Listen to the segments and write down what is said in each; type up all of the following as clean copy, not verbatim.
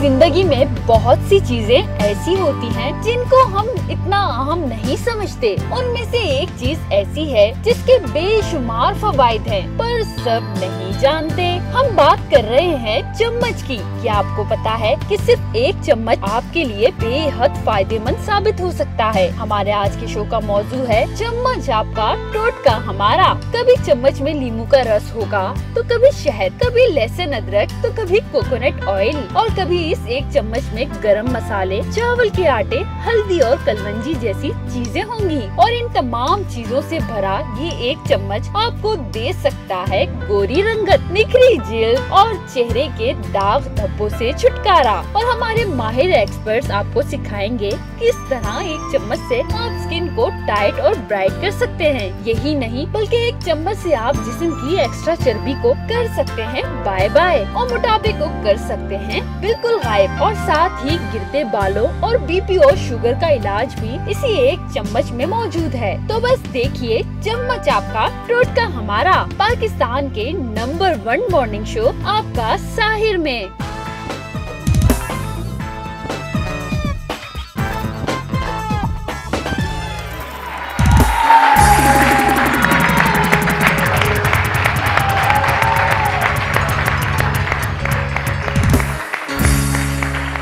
जिंदगी में बहुत सी चीजें ऐसी होती हैं जिनको हम इतना अहम नहीं समझते। उनमें से एक चीज ऐसी है जिसके बेशुमार फायदे हैं पर सब नहीं जानते। हम बात कर रहे हैं चम्मच की। क्या आपको पता है कि सिर्फ एक चम्मच आपके लिए बेहद फायदेमंद साबित हो सकता है। हमारे आज के शो का मौजू है चम्मच आपका टोटका हमारा। कभी चम्मच में नींबू का रस होगा तो कभी शहद, कभी लहसुन अदरक तो कभी कोकोनट ऑयल, और कभी इस एक चम्मच में गरम मसाले, चावल के आटे, हल्दी और कलवंजी जैसी चीजें होंगी। और इन तमाम चीजों से भरा ये एक चम्मच आपको दे सकता है गोरी रंगत, निखरी जेल और चेहरे के दाग धब्बों से छुटकारा। और हमारे माहिर एक्सपर्ट्स आपको सिखाएंगे किस तरह एक चम्मच से आप स्किन को टाइट और ब्राइट कर सकते हैं। यही नहीं बल्कि एक चम्मच से आप जिस्म की एक्स्ट्रा चर्बी को कर सकते हैं बाय बाय, और मोटापे को कर सकते हैं बिल्कुल गायब, और साथ ही गिरते बालों और बीपी और शुगर का इलाज भी इसी एक चम्मच में मौजूद है। तो बस देखिए चम्मच आपका टोटका हमारा, पाकिस्तान के नंबर 1 मॉर्निंग शो आपका साहिर में।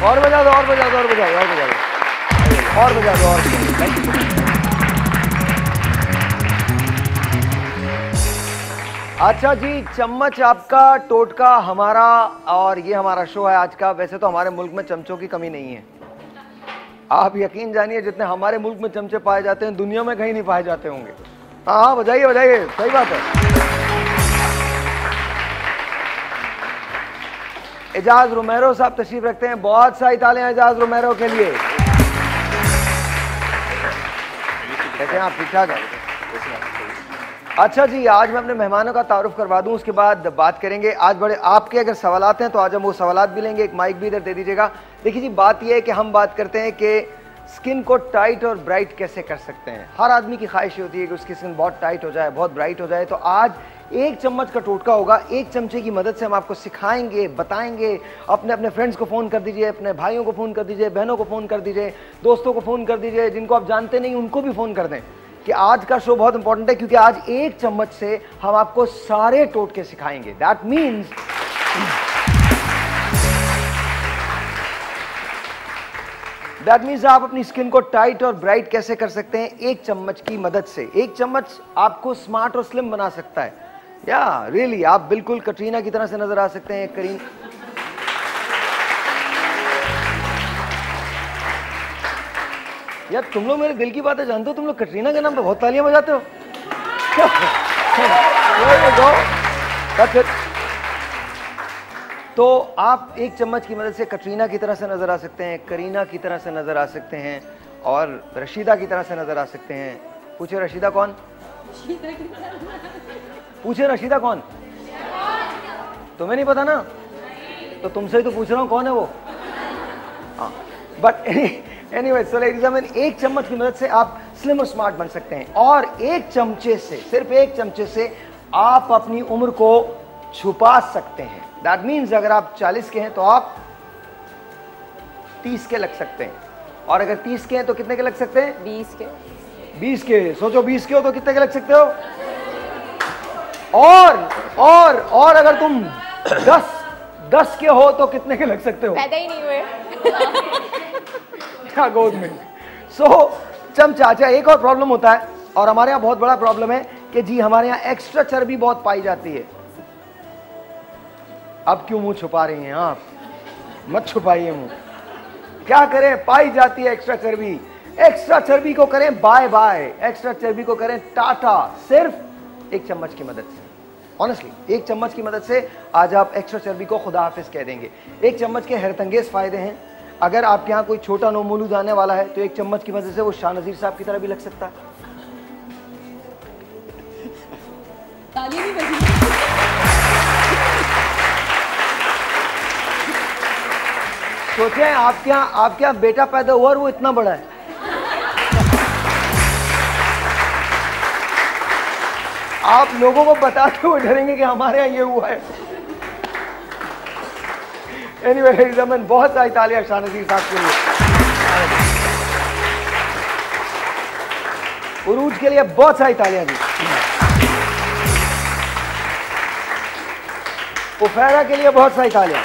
और बजा दो, और बजा दो, और बजा दो, और बजा दो, और बजा दो, और बजा दो। अच्छा जी, चम्मच आपका टोटका हमारा, और ये हमारा शो है आज का। वैसे तो हमारे मुल्क में चमचों की कमी नहीं है, आप यकीन जानिए जितने हमारे मुल्क में चमचे पाए जाते हैं दुनिया में कहीं नहीं पाए जाते होंगे। हाँ, बजाइए बजाइए, सही बात है। एजाज रोमेरो साहब तशरीफ रखते हैं, बहुत सारी तालियां एजाज रोमेरो के लिए। कैसे आप? ठीक ठाक है। अच्छा जी, आज मैं अपने मेहमानों का तारुफ करवा दूं, उसके बाद बात करेंगे। आज बड़े आपके अगर सवालात हैं तो आज हम वो सवालात भी लेंगे। एक माइक भी इधर दे दीजिएगा। देखिए जी, बात यह है कि हम बात करते हैं कि स्किन को टाइट और ब्राइट कैसे कर सकते हैं। हर आदमी की ख्वाहिश होती है कि उसकी स्किन बहुत टाइट हो जाए, बहुत ब्राइट हो जाए। तो आज एक चम्मच का टोटका होगा, एक चमचे की मदद से हम आपको सिखाएंगे, बताएंगे। अपने अपने फ्रेंड्स को फ़ोन कर दीजिए, अपने भाइयों को फ़ोन कर दीजिए, बहनों को फ़ोन कर दीजिए, दोस्तों को फ़ोन कर दीजिए, जिनको आप जानते नहीं उनको भी फ़ोन कर दें कि आज का शो बहुत इंपॉर्टेंट है, क्योंकि आज एक चम्मच से हम आपको सारे टोटके सिखाएंगे। दैट मीन्स आप अपनी स्किन को टाइट और ब्राइट कैसे कर सकते हैं एक चम्मच की मदद से। एक चम्मच आपको स्मार्ट और स्लिम बना सकता है। या रियली आप बिल्कुल कटरीना की तरह से नजर आ सकते हैं। करीन यार, तुम लोग मेरे दिल की बातें जानते हो। तुम लोग कटरीना के नाम पे बहुत तालियां बजाते हो। तो आप एक चम्मच की मदद से कटरीना की तरह से नज़र आ सकते हैं, करीना की तरह से नज़र आ सकते हैं, और रशीदा की तरह से नज़र आ सकते हैं। पूछे रशीदा कौन? पूछे रशीदा कौन? तुम्हें नहीं पता ना? तो तुमसे ही तो पूछ रहा हूँ, कौन है वो। हाँ, but anyway, so ladies and gentleman, एक चम्मच की मदद से आप स्लिम और स्मार्ट बन सकते हैं। और एक चमचे से, सिर्फ एक चमचे से आप अपनी उम्र को छुपा सकते हैं। That means अगर आप 40 के हैं तो आप 30 के लग सकते हैं, और अगर 30 के हैं तो कितने के लग सकते हैं? 20 के। सोचो, 20 के हो तो कितने के लग सकते हो? और अगर तुम 10 के हो तो कितने के लग सकते हो? पैदा ही नहीं हुए क्या गोद में। सो चमचा। अच्छा, एक और प्रॉब्लम होता है, और हमारे यहाँ बहुत बड़ा प्रॉब्लम है कि जी हमारे यहाँ एक्स्ट्रा चर्बी बहुत पाई जाती है। अब क्यों मुंह छुपा रही हैं आप? मत छुपाइए मुंह। क्या करें, पाई जाती है एक्स्ट्रा चर्बी। एक्स्ट्रा चर्बी को करें बाय बाय, एक्स्ट्रा चर्बी को करें टाटा, सिर्फ एक चम्मच की मदद से। ऑनेस्टली, एक चम्मच की मदद से आज आप एक्स्ट्रा चर्बी को खुदा हाफिज कह देंगे। एक चम्मच के हैरतअंगेज फायदे हैं। अगर आपके यहाँ कोई छोटा नोमोलूद आने वाला है तो एक चम्मच की मदद से वो शाहनजीर साहब की तरह भी लग सकता है। ताली भी बजी। सोचें आपके यहाँ बेटा पैदा हुआ और वो इतना बड़ा है। आप लोगों को बताते हुए डरेंगे कि हमारे यहाँ ये हुआ है। एनीवे ladies and gentlemen, बहुत सारी तालियां शाहनजीर साहब के लिए। उरूज के लिए बहुत सारी तालियां दी। उफैरा के लिए बहुत सारी तालियां।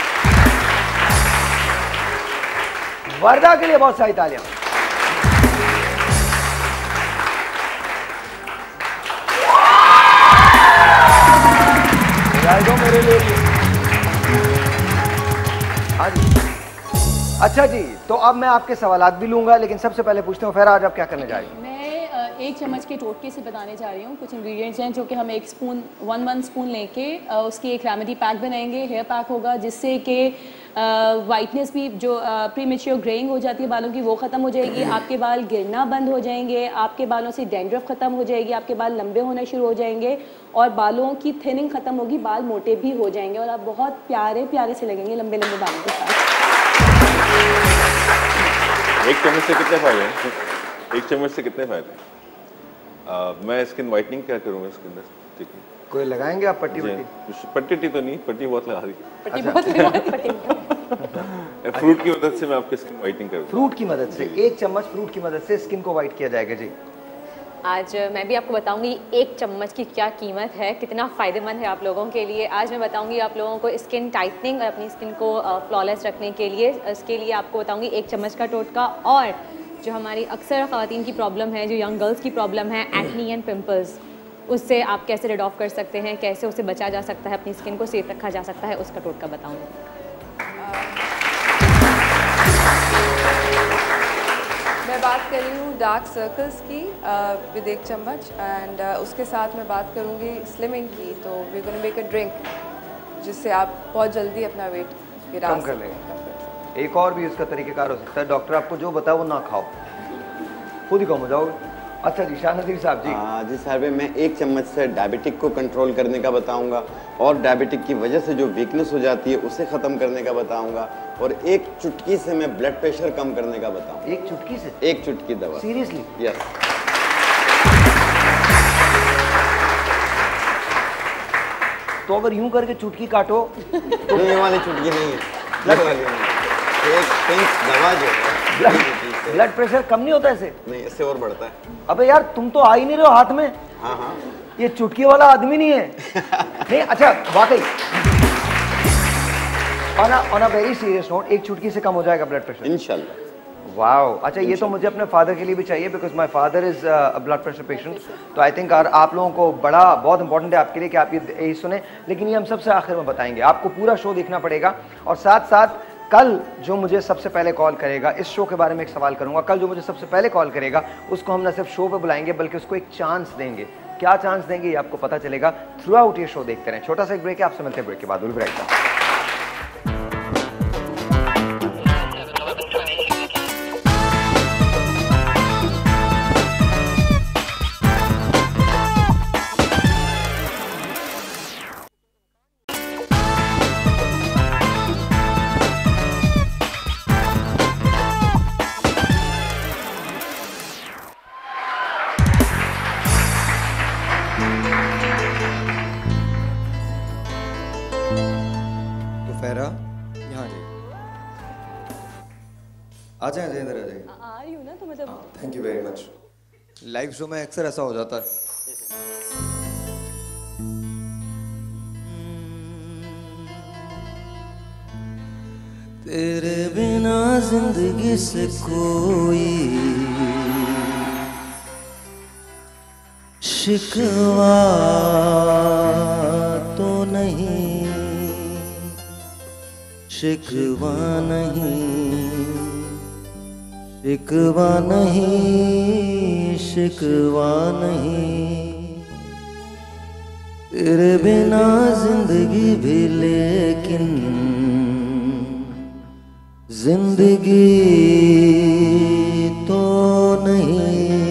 वर्दा के लिए बहुत सारी तालियां। मेरे लिए अच्छा जी, तो अब मैं आपके सवालात भी लूंगा, लेकिन सबसे पहले पूछते हैं उफैरा, आज आप क्या करने जा रही हैं? मैं एक चम्मच के टोटके से बताने जा रही हूँ। कुछ इंग्रेडिएंट्स हैं जो कि हम एक स्पून वन स्पून लेके उसकी एक रेमेडी पैक बनाएंगे। हेयर पैक होगा जिससे कि वाइटनेस भी जो प्रीमेच्योर ग्रेइंग हो जाती है बालों की वो ख़त्म हो जाएगी, आपके बाल गिरना बंद हो जाएंगे, आपके बालों से डैंड्रफ ख़त्म हो जाएगी, आपके बाल लंबे होना शुरू हो जाएंगे और बालों की थिनिंग ख़त्म होगी, बाल मोटे भी हो जाएंगे और आप बहुत प्यारे प्यारे से लगेंगे लंबे लंबे बालों के साथ। एक चम्मच से कितने फायदे हैं? मैं स्किन वाइटनिंग क्या करूँगा इसके अंदर? ठीक है, कोई लगाएंगे आप पट्टी? पट्टी तो नहीं, पट्टी बहुत लगा दी। फ्रूट की मदद से मैं आपकी स्किन वाइटनिंग करूँगा। फ्रूट की मदद से, एक चम्मच फ्रूट की मदद से स्किन को वाइट किया जाएगा। जी, आज मैं भी आपको बताऊंगी एक चम्मच की क्या कीमत है, कितना फ़ायदेमंद है आप लोगों के लिए। आज मैं बताऊंगी आप लोगों को स्किन टाइटनिंग और अपनी स्किन को फ्लॉलेस रखने के लिए। इसके लिए आपको बताऊंगी एक चम्मच का टोटका। और जो हमारी अक्सर ख़वातीन की प्रॉब्लम है, जो यंग गर्ल्स की प्रॉब्लम है, एक्नी एंड पिम्पल्स, उससे आप कैसे रेड ऑफ कर सकते हैं, कैसे उससे बचा जा सकता है, अपनी स्किन को सेफ रखा जा सकता है, उसका टोटका बताऊंगी। मैं बात कर रही हूँ डार्क सर्कल्स की विद एक चम्मच एंड उसके साथ मैं बात करूँगी स्लिमिंग की। तो we gonna make a drink जिससे आप बहुत जल्दी अपना वेट गिरा कम कर लेंगे। एक और भी उसका तरीक़ेकार हो सकता है, डॉक्टर आपको जो बताओ वो ना खाओ, खुद ही कम हो जाओगे। अच्छा जी, शाहनजीर साहब जी। जी साहब, मैं एक चम्मच से डायबिटिक को कंट्रोल करने का बताऊंगा और डायबिटिक की वजह से जो वीकनेस हो जाती है उसे ख़त्म करने का बताऊंगा और एक चुटकी से मैं ब्लड प्रेशर कम करने का बताऊंगा। एक चुटकी से? एक चुटकी दवा। सीरियसली? यस। तो अगर यूं करके चुटकी काटो तो ये वाली चुटकी नहीं है, एक पिंच दवा जो है। ब्लड प्रेशर कम नहीं होता ऐसे? नहीं, इससे और बढ़ता है। अबे यार, तुम तो आ ही नहीं रहे हो हाथ में। हाँ हाँ, ये चुटकी वाला आदमी नहीं है। नहीं, अच्छा, वाकई on a very serious note, एक चुटकी से कम हो जाएगा ब्लड प्रेशर इंशाल्लाह। वाओ, अच्छा, ये तो मुझे अपने फादर के लिए भी चाहिए, because my father is blood pressure patient. तो आई थिंक आप लोगों को बहुत इंपॉर्टेंट है आपके लिए कि आप ये सुने, लेकिन ये हम सबसे आखिर में बताएंगे। आपको पूरा शो देखना पड़ेगा और साथ साथ कल जो मुझे सबसे पहले कॉल करेगा, इस शो के बारे में एक सवाल करूंगा, कल जो मुझे सबसे पहले कॉल करेगा उसको हम न सिर्फ शो पे बुलाएंगे बल्कि उसको एक चांस देंगे। क्या चांस देंगे ये आपको पता चलेगा थ्रू आउट ये शो देखते रहें। छोटा सा एक ब्रेक है, आपसे मिलते हैं ब्रेक के बाद। ब्रेक का लाइव शो में अक्सर ऐसा हो जाता है। तेरे बिना जिंदगी से कोई शिकवा तो नहीं, शिकवा नहीं तेरे बिना जिंदगी भी लेकिन जिंदगी तो नहीं,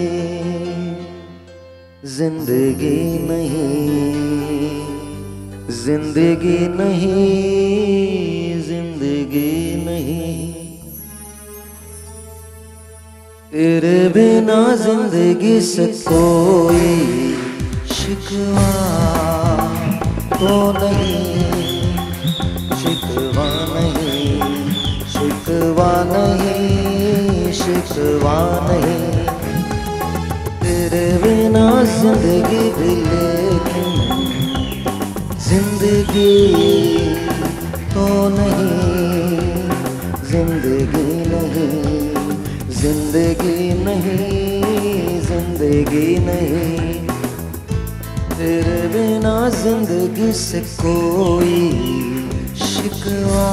जिंदगी नहीं, जिंदगी नहीं, जिंदगी नहीं, तेरे बिना जिंदगी से कोई शिकवा तो नहीं, शिकवा नहीं, शिकवा नहीं, शिकवा नहीं, तेरे बिना जिंदगी भी, लेकिन जिंदगी तो नहीं, जिंदगी नहीं, जिंदगी नहीं, जिंदगी नहीं, तेरे बिना जिंदगी से कोई शिकवा।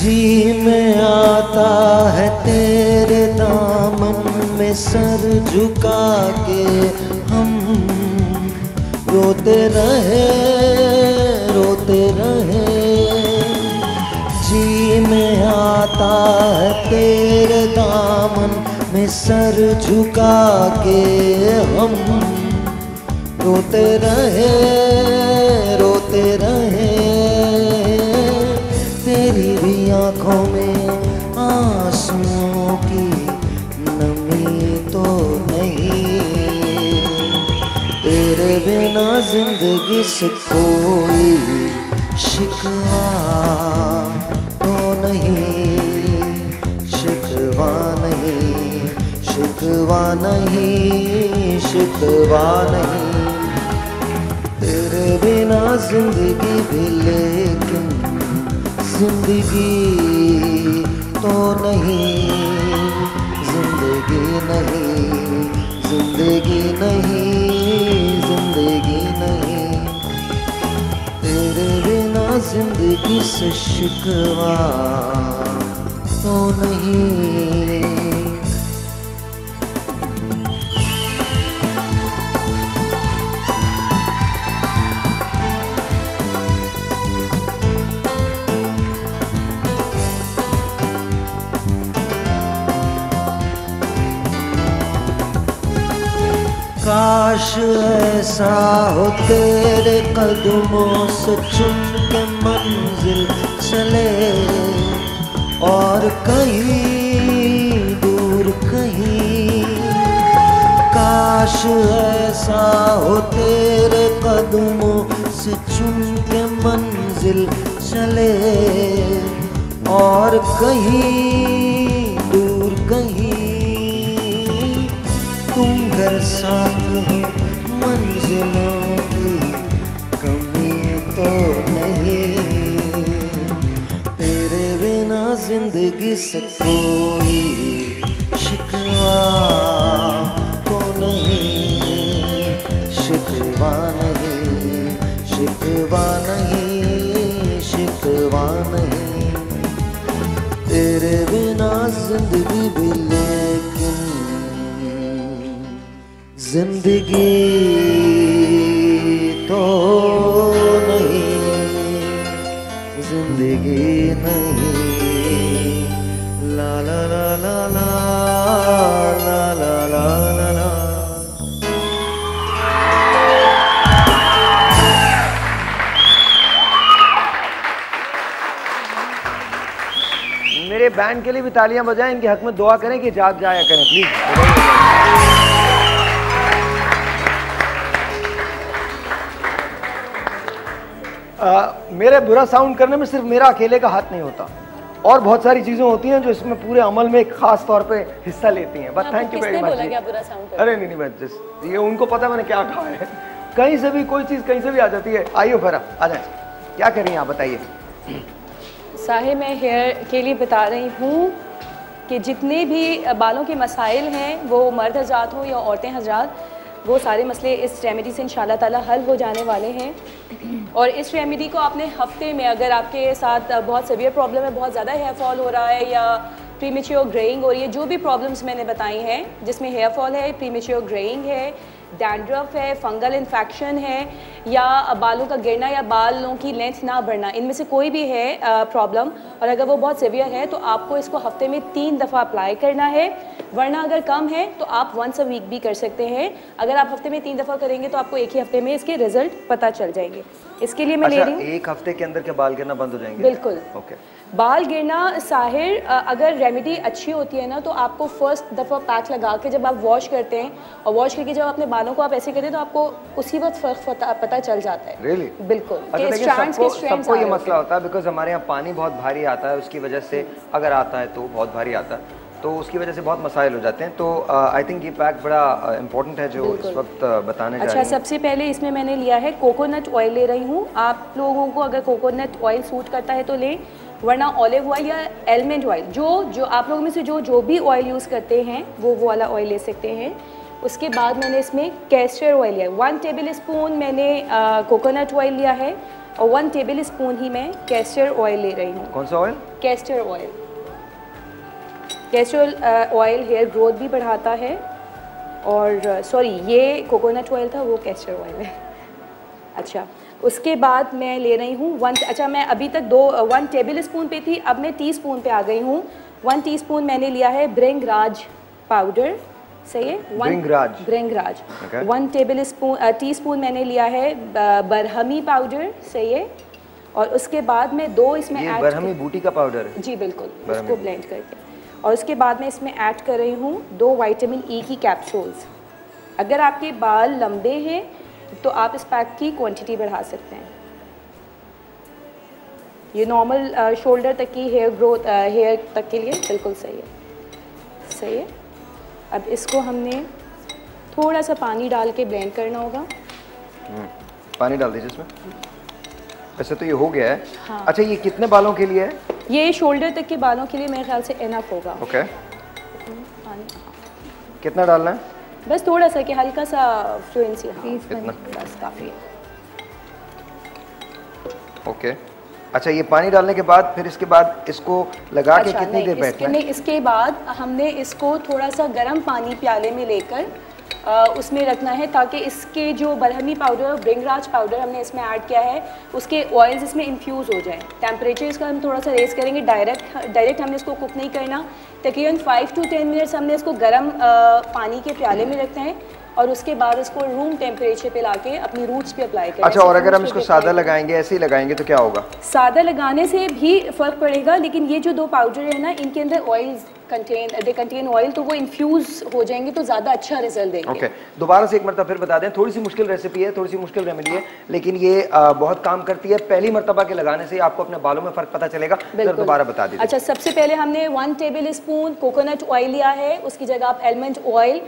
जी में आता है तेरे दामन में सर झुका के हम रोते रहे, रोते रहे, जी में आता है तेरे दामन में सर झुका के हम रोते रहे, रोते रहे, तेरी भी आँखों में आंसुओं की नमी तो नहीं, तेरे बिना जिंदगी से कोई शिकवा तो नहीं, शिकवा नहीं, शिकवा नहीं, शिकवा नहीं, तेरे बिना जिंदगी भी, लेकिन जिंदगी तो नहीं, जिंदगी नहीं, जिंदगी नहीं, जिंदगी नहीं, तेरे बिना जिंदगी से शिकवा तो नहीं। काश ऐसा हो तेरे कदमों से चुन के मंजिल चले, और कहीं दूर कहीं, काश ऐसा हो तेरे कदमों से चुन के मंजिल चले, और कहीं दूर कहीं, घर साथ हो मंजिलों की कमी तो नहीं, तेरे बिना जिंदगी से कोई शिकवा तो नहीं, शिकवा नहीं, शिकवा नहीं, शिकवा नहीं, तेरे बिना जिंदगी भी, लेकिन जिंदगी तो नहीं, जिंदगी नहीं। ला ला ला ला ला ला ला ला ला। मेरे बैंड के लिए भी तालियां बजाएं, इनके हक में दुआ करें कि जाग जाया करें प्लीज। मेरे बुरा साउंड करने में सिर्फ मेरा अकेले का हाथ नहीं होता, और बहुत सारी चीज़ें होती हैं जो इसमें पूरे अमल में एक खास तौर पे हिस्सा लेती हैं। But thank you very much. अरे नहीं नहीं बस ये उनको पता मैंने क्या कहा है। कहीं से भी कोई चीज़ कहीं से भी आ जाती है। आइए उफेरा आ जाए, क्या कर रही हैं आप बताइए। साहिर मैं हेयर के लिए बता रही हूँ कि जितने भी बालों के मसाइल हैं वो मर्द हजरात हो या औरतें हजरात, वो सारे मसले इस रेमेडी से इंशाल्लाह ताला हल हो जाने वाले हैं। और इस रेमेडी को आपने हफ्ते में, अगर आपके साथ बहुत सीवियर प्रॉब्लम है, बहुत ज़्यादा हेयर फॉल हो रहा है या प्रीमेच्योर ग्रेइंग हो रही है, जो भी प्रॉब्लम्स मैंने बताई हैं जिसमें हेयर फॉल है, प्रीमेच्योर ग्रेइंग है, डैंड्रफ है, फंगल इन्फेक्शन है या बालों का गिरना या बालों की लेंथ ना बढ़ना, इनमें से कोई भी है प्रॉब्लम और अगर वो बहुत सीवियर है तो आपको इसको हफ्ते में 3 दफ़ा अप्लाई करना है, वरना अगर कम है तो आप वंस अ वीक भी कर सकते हैं। अगर आप हफ्ते में 3 दफ़ा करेंगे तो आपको एक ही हफ्ते में इसके रिजल्ट पता चल जाएंगे। इसके लिए मैं ले रही हूँ एक हफ्ते के अंदर के बाल गिरना बंद हो जाएंगे। बिल्कुल ओके। बाल गिरना साहिर, अगर रेमेडी अच्छी होती है ना तो आपको फर्स्ट दफ़ा पैक लगा के जब आप वॉश करते हैं और वॉश करके जब अपने बालों को आप ऐसे करते हैं तो आपको उसी वक्त फ़र्क पता चल जाता है। Really? बिल्कुल। सबको ये मसला होता है बिकॉज हमारे यहाँ पानी बहुत भारी आता है, उसकी वजह से अगर आता है तो बहुत भारी आता है तो उसकी वजह से बहुत मसाइल हो जाते हैं। तो आई थिंक ये पैक बड़ा इम्पोर्टेंट है जो इस वक्त बताने जा रही हूं। अच्छा, सबसे पहले इसमें मैंने लिया है कोकोनट ऑयल ले रही हूँ। आप लोगों को अगर कोकोनट ऑयल सूट करता है तो लें, वरना ऑलिव ऑयल या एलमंड ऑयल, जो आप लोगों में से जो भी ऑयल यूज़ करते हैं वो वाला ऑयल ले सकते हैं। उसके बाद मैंने इसमें कैस्टर ऑयल लिया है। 1 टेबल स्पून मैंने कोकोनट ऑयल लिया है और 1 टेबल स्पून ही मैं कैस्टर ऑयल ले रही हूँ। कौन सा oil? Castor oil. Castor oil hair growth भी बढ़ाता है और सॉरी ये कोकोनट ऑयल था, वो कैस्टर ऑयल है। अच्छा, उसके बाद मैं ले रही हूँ अच्छा मैं अभी तक 1 टेबल स्पून पे थी, अब मैं टीस्पून पे आ गई हूँ। 1 टीस्पून मैंने लिया है भृंगराज पाउडर, सही है? भृंगराज। 1 टीस्पून मैंने लिया है बरहमी पाउडर, सही है? और उसके बाद मैं 2 इसमें ऐड, बरहमी बूटी का पाउडर है। जी बिल्कुल, उसको ब्लेंड करके। और उसके बाद मैं इसमें ऐड कर रही हूँ 2 विटामिन ई की कैप्सूल्स। अगर आपके बाल लंबे हैं तो आप इस पैक की क्वांटिटी बढ़ा सकते हैं। ये नॉर्मल शोल्डर तक की हेयर ग्रोथ, हेयर तक के लिए बिल्कुल सही है, सही है। अब इसको हमने थोड़ा सा पानी डाल के ब्लेंड करना होगा। पानी डाल दीजिए इसमें। वैसे तो ये हो गया है। हाँ। अच्छा, ये कितने बालों के लिए है? ये शोल्डर तक के बालों के लिए मेरे ख्याल से एनफ होगा। ओके। कितना डालना है? बस थोड़ा सा, कि हल्का सा फ्लुएंसी। हाँ, इतना बस काफ़ी है। ओके। अच्छा, ये पानी डालने के बाद फिर इसके बाद इसको लगा के कितनी देर बैठना है? इसके बाद हमने इसको थोड़ा सा गर्म पानी प्याले में लेकर उसमें रखना है ताकि इसके जो बरहमी पाउडर, भृंगराज पाउडर हमने इसमें ऐड किया है, उसके ऑयल्स इसमें इन्फ्यूज़ हो जाए। टेम्परेचर इसका हम थोड़ा सा रेस करेंगे, डायरेक्ट हमने इसको कुक नहीं करना। तकरीबन 5 to 10 मिनट्स हमने इसको गर्म पानी के प्याले में रखते हैं और उसके बाद इसको रूम टेम्परेचर पे लाके अपनी रूट्स पे अप्लाई करें। अच्छा, और अगर हम इसको सादा लगाएंगे, ऐसे ही लगाएंगे तो क्या होगा? सादा लगाने से भी फ़र्क पड़ेगा, लेकिन ये जो 2 पाउडर है ना, इनके अंदर ऑयल्स कंटेन ऑयल, तो वो इन्फ्यूज़ हो जाएंगे तो ज़्यादा अच्छा रिजल्ट देंगे। ओके, दोबारा से एक मरतबा फिर बता दें, थोड़ी सी मुश्किल रेसिपी है, थोड़ी सी मुश्किल रेमेडी है, लेकिन ये बहुत काम करती है। पहली मरतबा के लगाने से आपको अपने बालों में फ़र्क पता चलेगा। दोबारा बता दीजिए। अच्छा, सबसे पहले हमने 1 टेबल स्पून कोकोनट ऑयल लिया है, उसकी जगह आप एलमंड ऑयल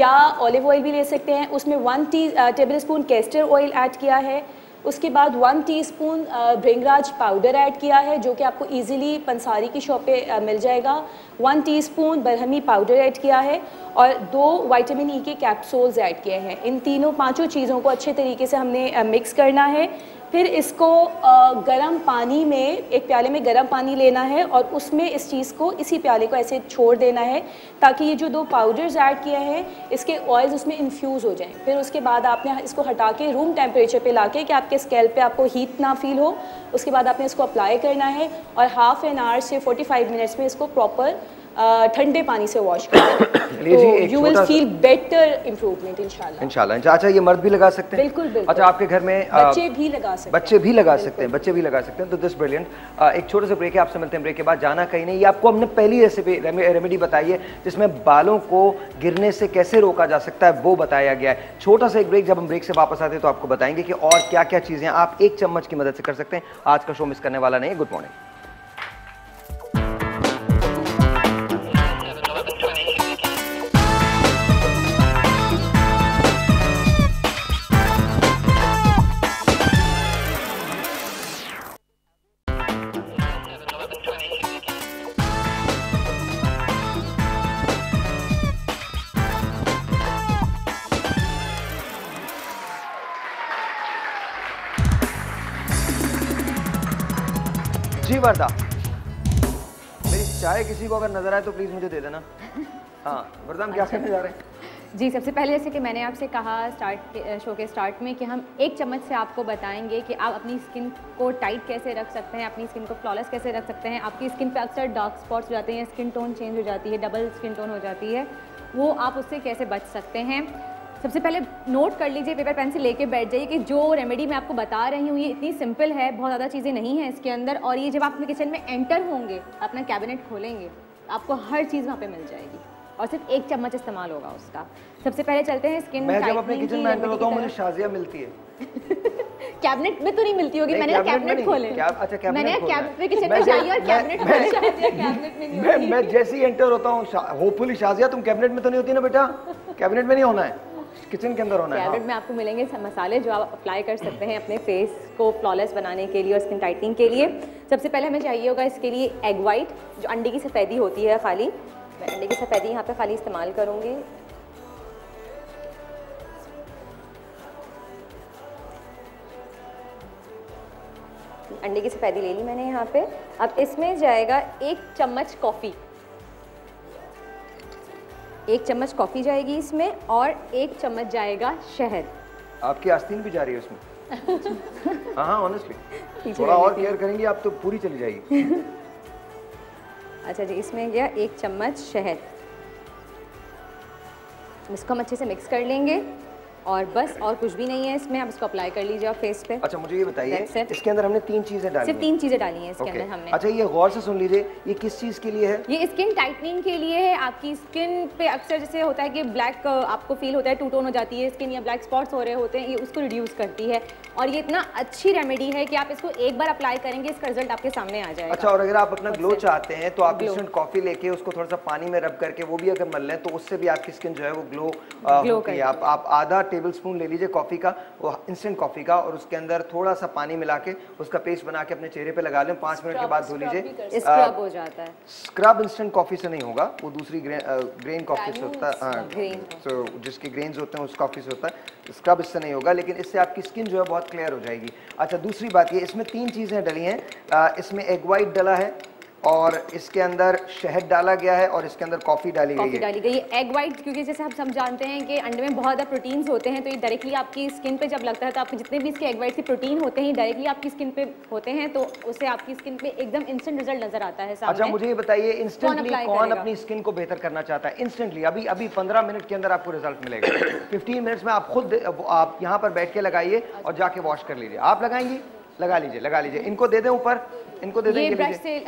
या ऑलिव ऑयल भी ले सकते हैं। उसमें 1 tablespoon castor oil add किया है। उसके बाद 1 टीस्पून भृंगराज पाउडर ऐड किया है, जो कि आपको इजीली पंसारी की शॉप पे मिल जाएगा। 1 टीस्पून बरहमी पाउडर ऐड किया है और 2 विटामिन ई के कैप्सूल्स ऐड किए हैं। इन तीनों पांचों चीज़ों को अच्छे तरीके से हमने मिक्स करना है। फिर इसको गर्म पानी में, एक प्याले में गर्म पानी लेना है और उसमें इस चीज़ को, इसी प्याले को ऐसे छोड़ देना है ताकि ये जो 2 पाउडर्स ऐड किए हैं इसके ऑयल्स उसमें इन्फ्यूज़ हो जाएं। फिर उसके बाद आपने इसको हटा के रूम टेम्परेचर पे लाके कि आपके स्कैल्प पे आपको हीट ना फील हो, उसके बाद आपने इसको अप्लाई करना है और हाफ एन आवर से 45 मिनट्स में इसको प्रॉपर ठंडे पानी से वॉश करें। You will feel better improvement इंशाल्लाह। अच्छा, ये मर्द भी लगा सकते हैं? बिल्कुल बिल्कुल। अच्छा, आपके घर में बच्चे भी लगा सकते हैं? बच्चे भी लगा सकते हैं। तो दिस ब्रिलियंट। एक छोटे से ब्रेक है, आपसे मिलते हैं। ब्रेक के बाद जाना कहीं नहीं। ये आपको हमने पहली रेमेडी बताई है जिसमें बालों को गिरने से कैसे रोका जा सकता है वो बताया गया है। छोटा सा एक ब्रेक, जब हम ब्रेक से वापस आते हैं तो आपको बताएंगे कि और क्या क्या चीज़ें आप 1 चम्मच की मदद से कर सकते हैं। आज का शो मिस करने वाला नहीं है। Good morning. जी वर्दा, मेरी चाय किसी को अगर नजर आए तो प्लीज मुझे दे देना। हाँ वर्दा, हम क्या करने जा रहे हैं? जी सबसे पहले जैसे कि मैंने आपसे कहा शो के स्टार्ट में कि हम एक चम्मच से आपको बताएंगे कि आप अपनी स्किन को टाइट कैसे रख सकते हैं, अपनी स्किन को फ्लॉलेस कैसे रख सकते हैं। आपकी स्किन पे अक्सर डार्क स्पॉट्स हो जाते हैं, स्किन टोन चेंज हो जाती है, डबल स्किन टोन हो जाती है, वो आप उससे कैसे बच सकते हैं। सबसे पहले नोट कर लीजिए, पेपर पेन से लेके बैठ जाइए कि जो रेमेडी मैं आपको बता रही हूँ ये इतनी सिंपल है, बहुत ज़्यादा चीज़ें नहीं हैं इसके अंदर। और ये जब आप अपने किचन में एंटर होंगे, अपना कैबिनेट खोलेंगे, आपको हर चीज़ वहाँ पे मिल जाएगी और सिर्फ एक चम्मच इस्तेमाल होगा उसका। सबसे पहले चलते हैं स्किन में। जब अपने किचन में एंटर होता हूँ मुझे शाजिया मिलती है। कैबिनेट में तो नहीं मिलती होगी, मैंने कैबिनेट खोले। अच्छा मैंने किचन में जाई और कैबिनेट खोले, शाजिया कैबिनेट में नहीं होती। मैं जैसे ही एंटर होता हूँ, होपफुली शाजिया तुम कैबिनेट में तो नहीं होती ना बेटा? कैबिनेट में नहीं होना है, किचन के अंदर होना है। कैबिनेट में आपको मिलेंगे मसाले जो आप अप्लाई कर सकते हैं अपने फेस को फ्लॉलेस बनाने के लिए और स्किन टाइटनिंग के लिए। सबसे पहले हमें चाहिए होगा इसके लिए एग वाइट, जो अंडे की सफ़ेदी होती है खाली। मैं अंडे की सफ़ेदी यहाँ पे खाली इस्तेमाल करूँगी। अंडे की सफ़ेदी ले ली मैंने यहाँ पे। अब इसमें जाएगा एक चम्मच कॉफ़ी, एक चम्मच कॉफ़ी जाएगी इसमें, और एक चम्मच जाएगा शहद। आपकी आस्तीन भी जा रही है उसमें। हाँ हाँ ऑनेस्टली, थोड़ा और केयर करेंगे आप तो पूरी चली जाएगी। अच्छा जी, इसमें गया एक चम्मच शहद। इसको हम अच्छे से मिक्स कर लेंगे और बस और कुछ भी नहीं है इसमें। आप इसको अप्लाई कर लीजिए आप फेस पे। अच्छा मुझे ये बताइए, इसके अंदर हमने 3 चीजें डाली, सिर्फ 3 चीजें डाली हैं इसके अंदर हमने। अच्छा ये गौर से सुन लीजिए, ये किस चीज़ के लिए है? ये स्किन टाइटनिंग के लिए है। आपकी स्किन पे अक्सर जैसे होता है कि ब्लैक आपको फील होता है, टू टोन हो जाती है स्किन या ब्लैक स्पॉट्स हो रहे होते हैं, ये उसको रिड्यूस करती है। और ये इतना अच्छी रेमेडी है कि आप इसको एक बार अप्लाई करेंगे, इसका रिजल्ट आपके सामने आ जाएगा। अच्छा, और अगर आप अपना ग्लो चाहते हैं तो आप इंस्टेंट कॉफी लेके उसको थोड़ा सा पानी में रब करके वो भी अगर मल लें तो उससे भी आपकी स्किन जो है वो ग्लो होती है। आप आधा टेबलस्पून ले लीजिए कॉफ़ी का, वो इंस्टेंट कॉफ़ी का, और उसके अंदर थोड़ा सा पानी मिला के उसका पेस्ट बना के अपने चेहरे पे लगा लें। 5 मिनट के बाद धो लीजिए, स्क्रब हो जाता है। स्क्रब इंस्टेंट कॉफ़ी से नहीं होगा, वो दूसरी ग्रेन कॉफ़ी से होता है, जिसके ग्रेन्स होते हैं उस कॉफ़ी से होता है। स्क्रब इससे नहीं होगा, लेकिन इससे आपकी स्किन जो है बहुत क्लियर हो जाएगी। अच्छा दूसरी बात ये, इसमें 3 चीज़ें डली हैं। इसमें एग वाइट डला है और इसके अंदर शहद डाला गया है और इसके अंदर कॉफ़ी डाली गई है। एग वाइट क्योंकि जैसे हम सब जानते हैं कि अंडे में बहुत ज़्यादा प्रोटीन्स होते हैं, तो ये डायरेक्टली आपकी स्किन पे जब लगता है तो आपके जितने भी इसके एग वाइट के प्रोटीन होते हैं डायरेक्टली आपकी स्किन पे होते हैं, तो उससे आपकी स्किन पे एकदम इंस्टेंट रिजल्ट नजर आता है सामने। अच्छा मुझे ये बताइए, इंस्टेंटली कौन अपनी स्किन को बेहतर करना चाहता है? इंस्टेंटली अभी 15 मिनट के अंदर आपको रिजल्ट मिलेगा। 15 मिनट्स में आप खुद आप यहाँ पर बैठ के लगाइए और जाके वॉश कर लीजिए। आप लगाएंगी? लगा लीजिए। इनको दे दें ऊपर, इनको दे देंगे। ब्रश से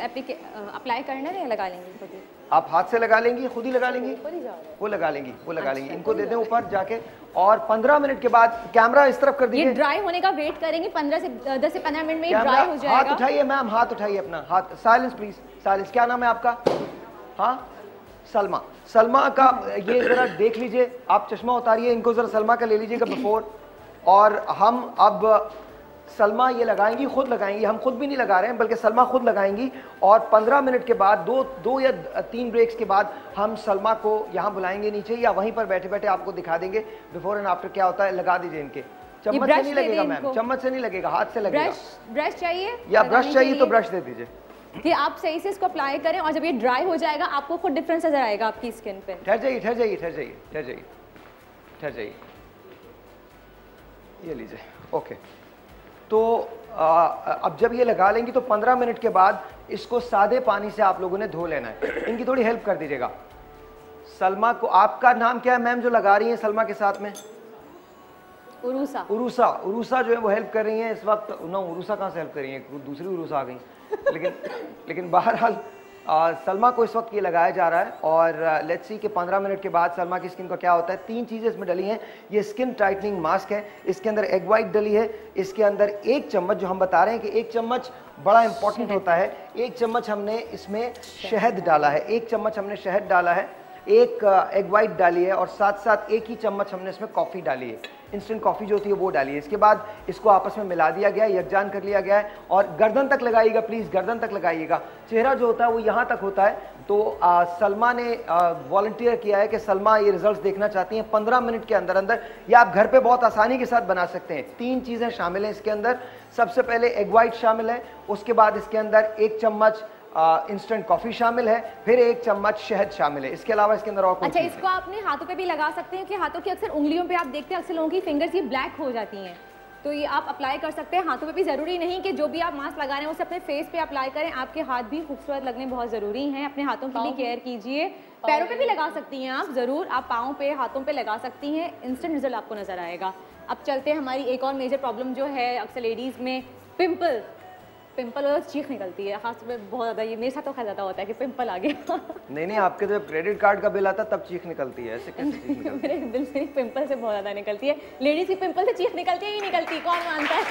अप्लाई करना है या लगा लेंगी खुद ही? आप हाथ से लगा लेंगी, खुद ही लगा लेंगी, वो लगा लेंगी। इनको दे दें ऊपर जाके और 15 मिनट के बाद कैमरा इस तरफ कर दीजिए। ये ड्राई होने का वेट करेंगे, 10 से 15 मिनट में ड्राई हो जाएगा। हाथ उठाइए मैम, हाथ उठाइए अपना हाथ। Silence please, silence. क्या नाम है आपका? हाँ सलमा का ये जरा देख लीजिए, आप चश्मा उतारिए, इनको जरा सलमा का ले लीजिएगा बिफोर। और हम अब सलमा ये लगाएंगी, खुद लगाएंगी, हम खुद भी नहीं लगा रहे हैं बल्कि सलमा खुद लगाएंगी। और 15 मिनट के बाद दो या तीन ब्रेक्स के बाद हम सलमा को यहाँ बुलाएंगे नीचे, या वहीं पर बैठे बैठे आपको दिखा देंगे बिफोर एंड आफ्टर क्या होता है। लगा दीजिए इनके। चम्मच से नहीं लगेगा मैम, चम्मच से नहीं लगेगा, हाथ से लगेगा। ब्रश चाहिए या ब्रश चाहिए तो ब्रश दे दीजिए कि आप सही से इसको अप्लाई करें। और जब ये ड्राई हो जाएगा आपको खुद डिफरेंस नजर आएगा आपकी स्किन पर। ठहर जाइए, ये लीजिए। ओके, तो अब जब ये लगा लेंगी तो 15 मिनट के बाद इसको सादे पानी से आप लोगों ने धो लेना है। इनकी थोड़ी हेल्प कर दीजिएगा। सलमा को, आपका नाम क्या है मैम जो लगा रही हैं सलमा के साथ में? उरूसा जो है वो हेल्प कर रही हैं इस वक्त। ना उरूसा कहाँ से हेल्प कर रही हैं, दूसरी उरूसा आ गई। लेकिन बहरहाल सलमा को इस वक्त ये लगाया जा रहा है और लेट्स सी के 15 मिनट के बाद सलमा की स्किन का क्या होता है। 3 चीज़ें इसमें डली हैं। ये स्किन टाइटनिंग मास्क है, इसके अंदर एग वाइट डली है, इसके अंदर 1 चम्मच, जो हम बता रहे हैं कि 1 चम्मच बड़ा इंपॉर्टेंट होता है, 1 चम्मच हमने इसमें शहद डाला है। एक एग वाइट डाली है और साथ साथ एक ही चम्मच हमने इसमें कॉफ़ी डाली है, इंस्टेंट कॉफ़ी जो होती है वो डाली है। इसके बाद इसको आपस में मिला दिया गया है, यकजान कर लिया गया है और गर्दन तक लगाइएगा, प्लीज़ गर्दन तक लगाइएगा। चेहरा जो होता है वो यहाँ तक होता है। तो सलमा ने वॉलंटियर किया है कि सलमा ये रिजल्ट्स देखना चाहती हैं 15 मिनट के अंदर अंदर। ये आप घर पे बहुत आसानी के साथ बना सकते हैं। तीन चीज़ें शामिल हैं इसके अंदर। सबसे पहले एग वाइट शामिल है, उसके बाद इसके अंदर एक चम्मच इंस्टेंट कॉफी शामिल है, फिर एक चम्मच शहद शामिल है। इसके अलावा इसके अंदर और अच्छा, इसको आपने हाथों पे भी लगा सकते हैं कि हाथों की अक्सर उंगलियों पे आप देखते हैं अक्सर लोगों की फिंगर्स ये ब्लैक हो जाती हैं, तो ये आप अप्लाई कर सकते हैं हाथों पे भी। ज़रूरी नहीं कि जो भी आप मास्क लगा रहे हैं उसे अपने फेस पे अप्लाई करें, आपके हाथ भी खूबसूरत लगने बहुत ज़रूरी हैं। अपने हाथों की भी केयर कीजिए, पैरों पे भी लगा सकती हैं आप, ज़रूर आप पाँव पे हाथों पे लगा सकती हैं, इंस्टेंट रिजल्ट आपको नज़र आएगा। अब चलते हैं हमारी एक और मेजर प्रॉब्लम जो है अक्सर लेडीज़ में, पिम्पल। पिंपल और चीख निकलती है खास में बहुत ज़्यादा, ये मेरे साथ तो खा जाता होता है कि पिंपल आ गया। नहीं नहीं, आपके जब क्रेडिट कार्ड का बिल आता तब चीख निकलती है, ऐसे कैसे चीख निकलती है? मेरे बिल से पिंपल से बहुत ज़्यादा निकलती है। लेडीज़ की पिंपल से चीख निकलती है ही निकलती, कौन मानता है?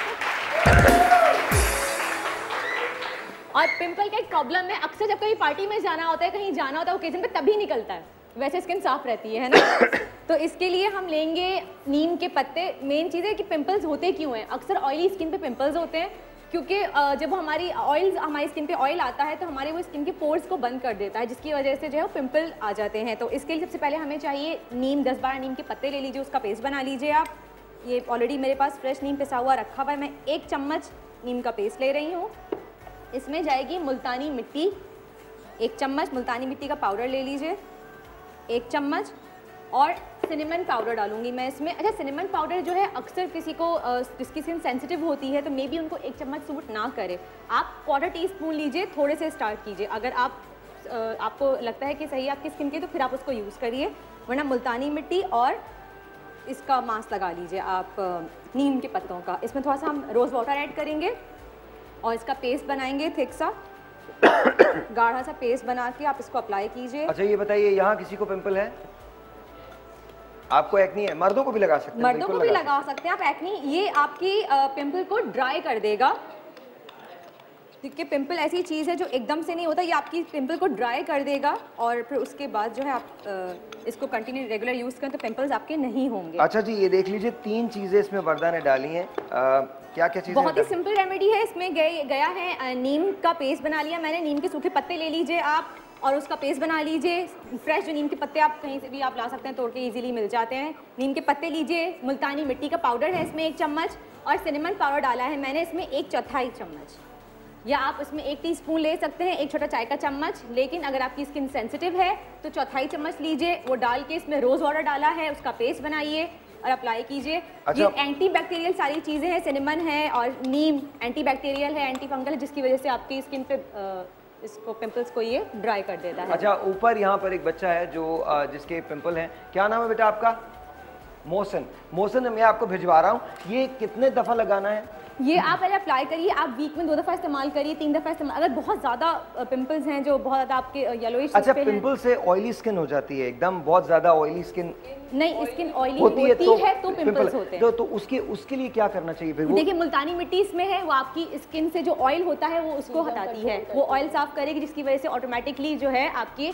और पिंपल का एक प्रॉब्लम है, अक्सर जब कहीं पार्टी में जाना होता है, कहीं जाना होता है ओकेजन पर, तभी निकलता है, वैसे स्किन साफ रहती है ना। तो इसके लिए हम लेंगे नीम के पत्ते। मेन चीज़ है कि पिंपल्स होते क्यों हैं, अक्सर ऑयली स्किन पे पिंपल्स होते हैं क्योंकि जब हमारी ऑयल्स हमारी स्किन पे ऑयल आता है तो हमारे वो स्किन के पोर्स को बंद कर देता है, जिसकी वजह से जो है वो पिंपल आ जाते हैं। तो इसके लिए सबसे पहले हमें चाहिए नीम। 10-12 नीम के पत्ते ले लीजिए, उसका पेस्ट बना लीजिए आप। ये ऑलरेडी मेरे पास फ्रेश नीम पिसा हुआ रखा हुआ है। मैं एक चम्मच नीम का पेस्ट ले रही हूँ। इसमें जाएगी मुल्तानी मिट्टी, एक चम्मच मुल्तानी मिट्टी का पाउडर ले लीजिए, एक चम्मच। और सिनेमन पाउडर डालूंगी मैं इसमें। अच्छा, सिनेमन पाउडर जो है अक्सर किसी को जिसकी स्किन सेंसिटिव होती है तो मे बी उनको एक चम्मच सूट ना करे, आप 1/4 टीस्पून लीजिए, थोड़े से स्टार्ट कीजिए। अगर आप आपको लगता है कि सही है आपकी स्किन के तो फिर आप उसको यूज़ करिए, वरना मुल्तानी मिट्टी और इसका मास्क लगा लीजिए आप नीम के पत्तों का। इसमें थोड़ा सा हम रोज़ वाटर ऐड करेंगे और इसका पेस्ट बनाएंगे, थिक सा गाढ़ा सा पेस्ट बना के आप इसको अप्लाई कीजिए। अच्छा ये बताइए, यहाँ किसी को पिम्पल है? आपको एक्नी है? मर्दों को भी लगा सकते हैं, मर्दों को भी लगा सकते हैं आप एक्नी। ये आपकी पिंपल को ड्राई कर देगा, क्योंकि पिंपल ऐसी चीज़ है जो एकदम से नहीं होता, ये आपकी पिंपल को ड्राई कर देगा और फिर उसके बाद जो है आप इसको कंटिन्यू रेगुलर यूज़ करें तो पिंपल्स आपके नहीं होंगे। अच्छा जी, ये देख लीजिए 3 चीज़ें इसमें वर्दा ने डाली हैं। क्या क्या चीज़ें? बहुत ही सिंपल रेमेडी है। इसमें गया है नीम का पेस्ट बना लिया मैंने, नीम के सूखे पत्ते ले लीजिए आप और उसका पेस्ट बना लीजिए। फ्रेश नीम के पत्ते आप कहीं से भी आप ला सकते हैं, तोड़ के इजीली मिल जाते हैं। नीम के पत्ते लीजिए, मुल्तानी मिट्टी का पाउडर है इसमें 1 चम्मच और सिनेमन पाउडर डाला है मैंने इसमें 1/4 चम्मच, या आप इसमें 1 टीस्पून ले सकते हैं, 1 छोटा चाय का चम्मच। लेकिन अगर आपकी स्किन सेंसिटिव है तो 1/4 चम्मच लीजिए, वो डाल के इसमें रोज़ वाटर डाला है, उसका पेस्ट बनाइए और अप्लाई कीजिए। अच्छा। ये एंटीबैक्टीरियल सारी चीज़ें हैं, सिनेमन है और नीम एंटीबैक्टीरियल है, एंटीफंगल है, जिसकी वजह से आपकी स्किन पर इसको पिंपल्स को ये ड्राई कर देता है। अच्छा, ऊपर यहाँ पर एक बच्चा है जो जिसके पिंपल हैं, क्या नाम है बेटा आपका? मोहसिन। मोहसिन, मैं आपको भिजवा रहा हूँ। ये कितने दफ़ा लगाना है? ये आप पहले अप्लाई करिए, आप वीक में 2 दफ़ा इस्तेमाल करिए, 3 दफ़ा इस्तेमाल। अगर बहुत ज़्यादा पिंपल्स हैं जो बहुत ज़्यादा आपके येलोइश। अच्छा, पिंपल से ऑयली स्किन हो जाती है एकदम, बहुत ज़्यादा ऑयली स्किन? नहीं, स्किन ऑयली होती है तो पिंपल्स होते हैं। तो उसके लिए क्या करना चाहिए फिर? देखिए, मुल्तानी मिट्टी इसमें है, वो आपकी स्किन से जो ऑयल होता है वो उसको हटाती है, वो ऑयल साफ करेगी, जिसकी वजह से ऑटोमेटिकली जो है आपकी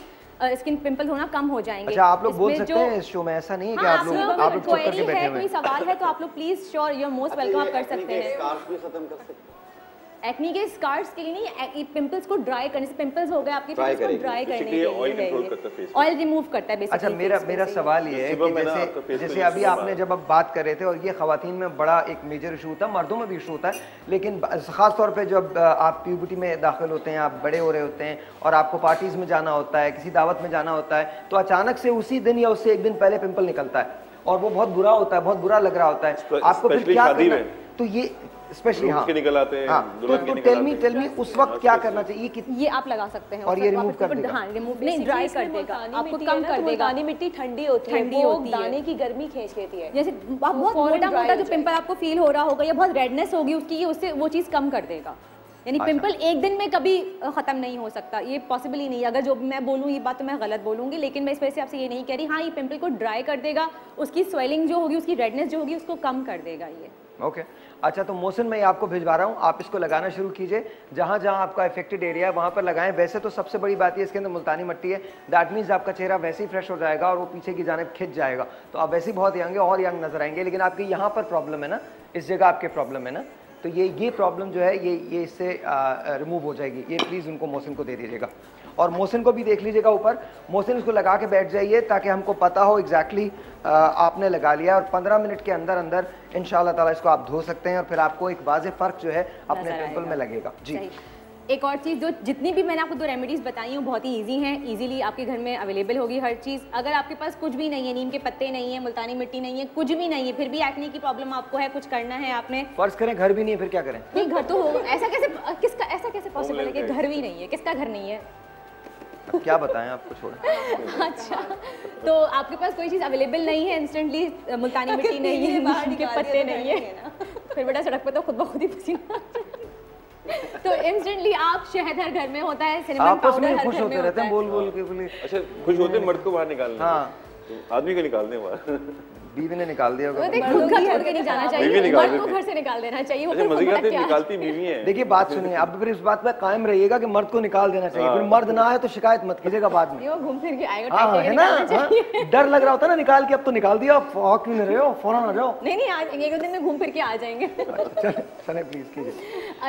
स्किन पिंपल होना कम हो जाएंगे। अच्छा, आप लोग बोल सकते हैं इस शो में, ऐसा नहीं है कि आप लोग चुप करके बैठे हैं। कोई सवाल है तो आप लोग please, sure you are most welcome, आप कर सकते हैं। एक्ने के स्कार्स के लिए नहीं, पिंपल्स को ड्राई करने से, पिंपल्स हो गए आपके को ड्राई करने के लिए ऑयल रिमूव करता है। अच्छा, मेरा सवाल ये है कि जैसे अभी आपने जब आप बात कर रहे थे, और ये खवातीन में बड़ा एक मेजर इशू होता है, मर्दों में भी इशू होता है, लेकिन ख़ासतौर पे जब आप प्यूबर्टी में दाखिल होते हैं, आप बड़े हो रहे होते हैं और आपको पार्टीज़ में जाना होता है, किसी दावत में जाना होता है, तो अचानक से उसी दिन या उससे एक दिन पहले पिंपल निकलता है और वो बहुत बुरा होता है, बहुत बुरा लग रहा होता है आपको, फिर क्या करना? तो ये स्पेशली हाँ, निकल आते हैं, हाँ, तो टेल मी उस वक्त क्या करना चाहिए? ये आप लगा सकते हैं और ये रिमूव कर देगा। हाँ, रिमूव नहीं, ड्राई कर देगा, आपको कम कर देगा। दाने मिट्टी ठंडी होती है, वो दाने की गर्मी खींच लेती है। जैसे बहुत मोटा-मोटा जो पिंपल आपको फील हो रहा होगा या बहुत रेडनेस होगी उसकी, उससे वो चीज़ कम कर देगा। यानी पिंपल एक दिन में कभी ख़त्म नहीं हो सकता, ये पॉसिबल ही नहीं है। अगर जो मैं बोलूँ ये बात तो मैं गलत बोलूँगी, लेकिन मैं इस वजह से आपसे ये नहीं कह रही। हाँ, ये पिंपल को ड्राई कर देगा, उसकी स्वेलिंग जो होगी, उसकी रेडनेस जो होगी उसको कम कर देगा ये। ओके अच्छा तो मोहसिन मैं आपको भिजवा रहा हूँ, आप इसको लगाना शुरू कीजिए जहाँ जहाँ आपका अफेक्टेड एरिया है वहाँ पर लगाएं। वैसे तो सबसे बड़ी बात ये इसके अंदर मुल्तानी मिट्टी है, दैट मीन्स आपका चेहरा वैसे ही फ्रेश हो जाएगा और वो पीछे की जानिब खिंच जाएगा तो आप वैसे ही बहुत यंग और यंग नजर आएंगे। लेकिन आपकी यहाँ पर प्रॉब्लम है ना, इस जगह आपके प्रॉब्लम है ना, तो ये प्रॉब्लम जो है ये इससे रिमूव हो जाएगी। ये प्लीज़ उनको मोहसिन को दे दीजिएगा और मोहसिन को भी देख लीजिएगा ऊपर। मोहसिन इसको लगा के बैठ जाइए ताकि हमको पता हो एग्जैक्टली आपने लगा लिया और 15 मिनट के अंदर अंदर इंशाल्लाह ताला इसको आप धो सकते हैं और फिर आपको एक वाज़े फ़र्क जो है अपने पिंपल में लगेगा। जी एक और चीज़, जो जितनी भी मैंने आपको 2 रेमेडीज़ बताई हैं बहुत ही ईजी हैं, ईजीली आपके घर में अवेलेबल होगी हर चीज़। अगर आपके पास कुछ भी नहीं है, नीम के पत्ते नहीं है, मुल्तानी मिट्टी नहीं है, कुछ भी नहीं है, फिर भी एक्ने की प्रॉब्लम आपको है, कुछ करना है आपने, फर्ज करें घर भी नहीं है, फिर क्या करें? नहीं घर तो हो, ऐसा कैसे, किसका ऐसा कैसे पॉसिबल है कि घर भी नहीं है? किसका घर नहीं है? क्या बताएं आपको, छोड़ें। अच्छा तो आपके पास कोई चीज़ अवेलेबल नहीं है, इंस्टेंटली मुल्तानी मिट्टी नहीं है, नीम के पत्ते नहीं है, फिर बेटा सड़क पर तो खुद ब खुद ही पसीना तो इंस्टेंटली आप शहद हर घर में होता है, सिनेमन पाउडर हर घर में होता है। बोल के अच्छा खुश होते हैं, मर्द को बाहर निकालना, आदमी को निकाल दें बाहर, बीवी ने निकाल दिया होगा, घर के नहीं जाना चाहिए, मर्द को घर से निकाल देना चाहिए। निकालती बीवी है। देखिए बात सुनिए, अब फिर इस बात पर कायम रहिएगा कि मर्द को निकाल देना चाहिए, फिर मर्द ना आए तो शिकायत मत कीजिएगा बाद में, घूम फिर के आएगा। हाँ है ना, डर लग रहा होता ना निकाल के, अब तो निकाल दिया, अब फॉक में रहे हो, फौरन आ जाओ। नहीं आज एक दिन में घूम फिर के आ जाएंगे। प्लीज कीजिए।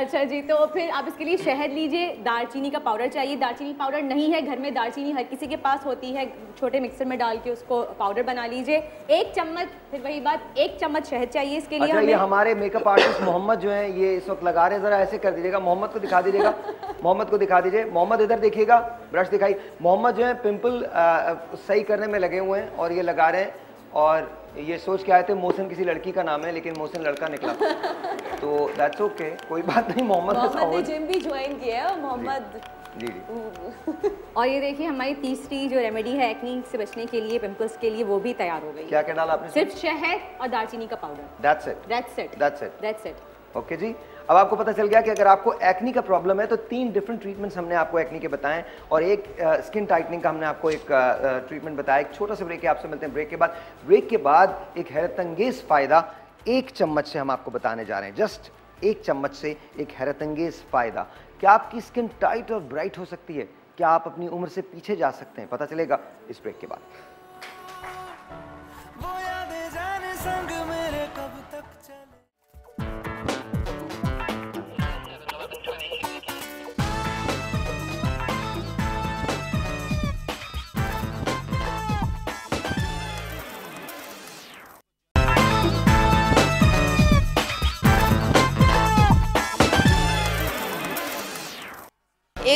अच्छा जी तो फिर आप इसके लिए शहद लीजिए, दालचीनी का पाउडर चाहिए, दालचीनी पाउडर नहीं है घर में, दालचीनी हर किसी के पास होती है, छोटे मिक्सर में डाल के उसको पाउडर बना लीजिए। 1 चम्मच, फिर वही बात, 1 चम्मच शहद चाहिए इसके लिए। अच्छा ये हमारे मेकअप आर्टिस्ट मोहम्मद जो हैं ये इस वक्त लगा रहे हैं, जरा ऐसे कर दीजिएगा, मोहम्मद को दिखा दीजिएगा, मोहम्मद को दिखा दीजिए, मोहम्मद इधर देखिएगा, ब्रश दिखाई। मोहम्मद जो है पिम्पल सही करने में लगे हुए हैं और ये लगा रहे हैं और ये सोच के आए थे मोहसिन किसी लड़की का नाम है लेकिन मोहसिन लड़का निकला तो दैट्स ओके, कोई बात नहीं। मोहम्मद ने जिम भी ज्वाइन किया है मोहम्मद जी। और ये देखिए हमारी तीसरी जो रेमेडी है एक्ने से बचने के लिए, पिंपल्स के लिए, वो भी तैयार हो गई। क्या क्या डाला आपने? सिर्फ शहद और दालचीनी का powder, that's it, that's it, that's it, that's it. Okay जी अब आपको पता चल गया कि अगर आपको एक्ने का प्रॉब्लम है तो 3 डिफरेंट ट्रीटमेंट्स हमने आपको एक्ने के बताएं और एक स्किन टाइटनिंग का हमने आपको एक ट्रीटमेंट बताया। एक छोटा सा ब्रेक है, आपसे मिलते हैं ब्रेक के बाद एक हैरतअंगेज फ़ायदा 1 चम्मच से हम आपको बताने जा रहे हैं। जस्ट 1 चम्मच से एक हैरतअंगेज फ़ायदा। क्या आपकी स्किन टाइट और ब्राइट हो सकती है? क्या आप अपनी उम्र से पीछे जा सकते हैं? पता चलेगा इस ब्रेक के बाद।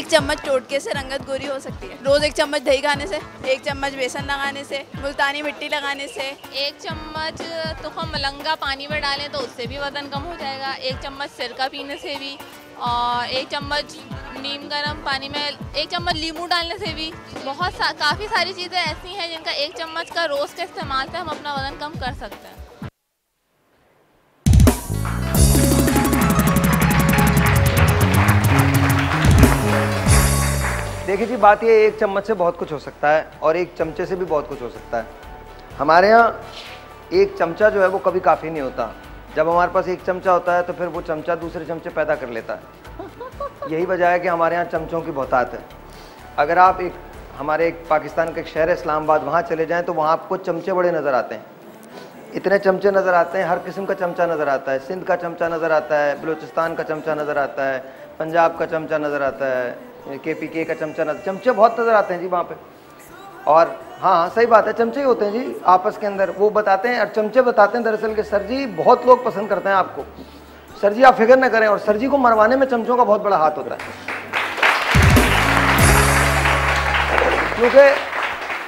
एक चम्मच टोटके से रंगत गोरी हो सकती है। रोज 1 चम्मच दही खाने से, 1 चम्मच बेसन लगाने से, मुल्तानी मिट्टी लगाने से, 1 चम्मच तुखम मलंगा पानी में डालें तो उससे भी वजन कम हो जाएगा, 1 चम्मच सिरका पीने से भी, और 1 चम्मच नीम गर्म पानी में, 1 चम्मच लीमू डालने से भी। काफ़ी सारी चीज़ें ऐसी हैं जिनका 1 चम्मच का रोज़ के इस्तेमाल से हम अपना वजन कम कर सकते हैं। देखिए जी बात ये, 1 चम्मच से बहुत कुछ हो सकता है और 1 चमचे से भी बहुत कुछ हो सकता है। हमारे यहाँ 1 चमचा जो है वो कभी काफ़ी नहीं होता, जब हमारे पास 1 चमचा होता है तो फिर वो चमचा दूसरे चमचे पैदा कर लेता है। यही वजह है कि हमारे यहाँ चमचों की बहुतात है। अगर आप हमारे पाकिस्तान का एक शहर है इस्लामाबाद, वहाँ चले जाएँ तो वहाँ आपको चमचे बड़े नज़र आते हैं, इतने चमचे नज़र आते हैं, हर किस्म का चमचा नज़र आता है। सिंध का चमचा नज़र आता है, बलूचिस्तान का चमचा नज़र आता है, पंजाब का चमचा नज़र आता है, KPK का चमचा नज़र, चमचे बहुत नज़र आते हैं जी वहाँ पे। और हाँ सही बात है, चमचे ही होते हैं जी आपस के अंदर, वो बताते हैं और चमचे बताते हैं दरअसल के सर जी बहुत लोग पसंद करते हैं आपको, सर जी आप फिक्र ना करें, और सर जी को मरवाने में चमचों का बहुत बड़ा हाथ होता है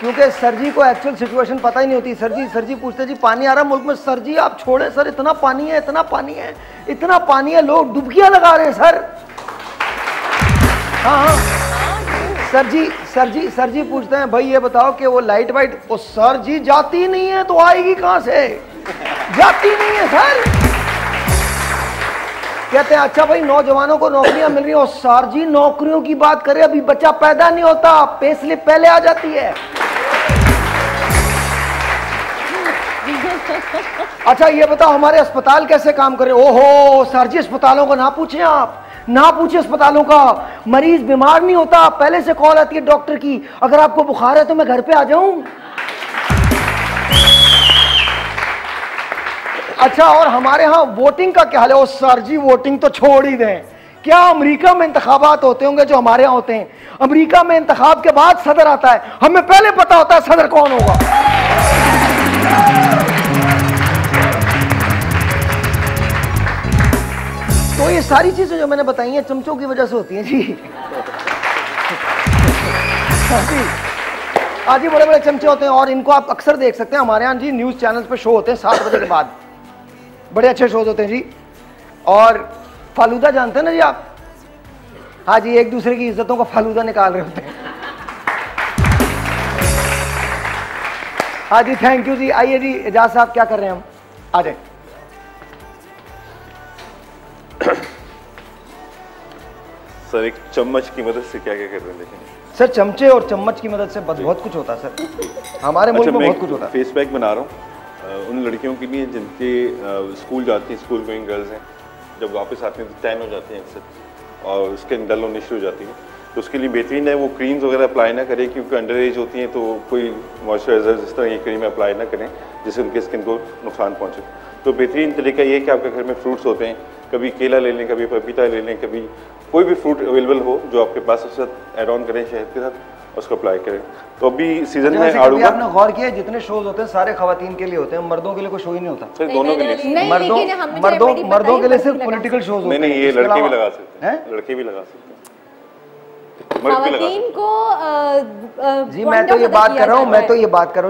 क्योंकि सर जी को एक्चुअल सिचुएशन पता ही नहीं होती। सर जी पूछते जी पानी आ रहा मुल्क में, सर जी आप छोड़ें सर, इतना पानी है, इतना पानी है, इतना पानी है, लोग डुबकियां लगा रहे हैं सर। हाँ सर जी पूछते हैं भाई ये बताओ कि वो लाइट वाइट, वो सर जी जाती नहीं है तो आएगी कहाँ से, जाती नहीं है सर। कहते हैं अच्छा भाई नौजवानों को नौकरियां मिल रही हैं, और सर जी नौकरियों की बात करें अभी बच्चा पैदा नहीं होता, पेस्लिप पहले आ जाती है। अच्छा ये बताओ हमारे अस्पताल कैसे काम करे? ओहो सर जी, अस्पतालों को ना पूछें आप, ना पूछे अस्पतालों का। मरीज बीमार नहीं होता, पहले से कॉल आती है डॉक्टर की, अगर आपको बुखार है तो मैं घर पे आ जाऊं। अच्छा और हमारे यहाँ वोटिंग का क्या हाल है? ओ सर जी वोटिंग तो छोड़ ही दें, क्या अमेरिका में इंतखाबात होते होंगे जो हमारे यहाँ होते हैं? अमेरिका में इंतखाब के बाद सदर आता है, हमें पहले पता होता है सदर कौन होगा। तो ये सारी चीजें जो मैंने बताई हैं चमचों की वजह से होती हैं जी। आज ही बड़े बड़े चमचे होते हैं और इनको आप अक्सर देख सकते हैं हमारे यहाँ जी। न्यूज़ चैनल्स पे शो होते हैं 7 बजे के बाद, बड़े अच्छे शोज होते हैं जी। और फालूदा जानते हैं ना जी आप? हाँ जी, एक दूसरे की इज्जतों का फालूदा निकाल रहे होते हैं। हाँ जी, थैंक यू जी। आइए जी, एजाज साहब क्या कर रहे हैं हम? आ जाए। सर एक चम्मच की मदद से क्या क्या कर रहे हैं? लेकिन सर चमचे और चम्मच की मदद से बहुत कुछ होता है सर, हमारे मुल्क में बहुत कुछ होता है। फेस पैक बना रहा हूँ उन लड़कियों के लिए जिनके स्कूल जाती हैं, स्कूल गोइंग गर्ल्स हैं, जब वापस आती हैं तो टैन हो जाती हैं अक्सर और उसके अंदर होनी शुरू हो जाती है, तो उसके लिए बेहतरीन है वो क्रीम्स वगैरह अप्लाई ना करें क्योंकि अंडर एज होती हैं, तो कोई मॉइस्चराइजर इस तरह की क्रीम अप्लाई ना करें जिससे उनके स्किन को नुकसान पहुँचे। तो बेहतरीन तरीका ये है कि आपके घर में फ्रूट्स होते हैं, कभी केला ले लें, कभी पपीता ले लें, कभी कोई भी फ्रूट अवेलेबल हो जो आपके पास, उसके साथ ऐड ऑन करें शहद के साथ, उसको अप्लाई करें। तो अभी सीजन में आड़ू का आपने गौर किया जितने शोज होते हैं सारे खवातीन के लिए होते हैं, मर्दों के लिए कोई शो ही नहीं होता। सिर्फ दोनों के लिए, मर्दों के लिए सिर्फ पॉलिटिकल शोज होते हैं। नहीं, ये लड़के भी लगा सकते हैं, लड़के भी लगा सकते हैं। खवातीन को जी मैं तो ये बात कर रहा हूँ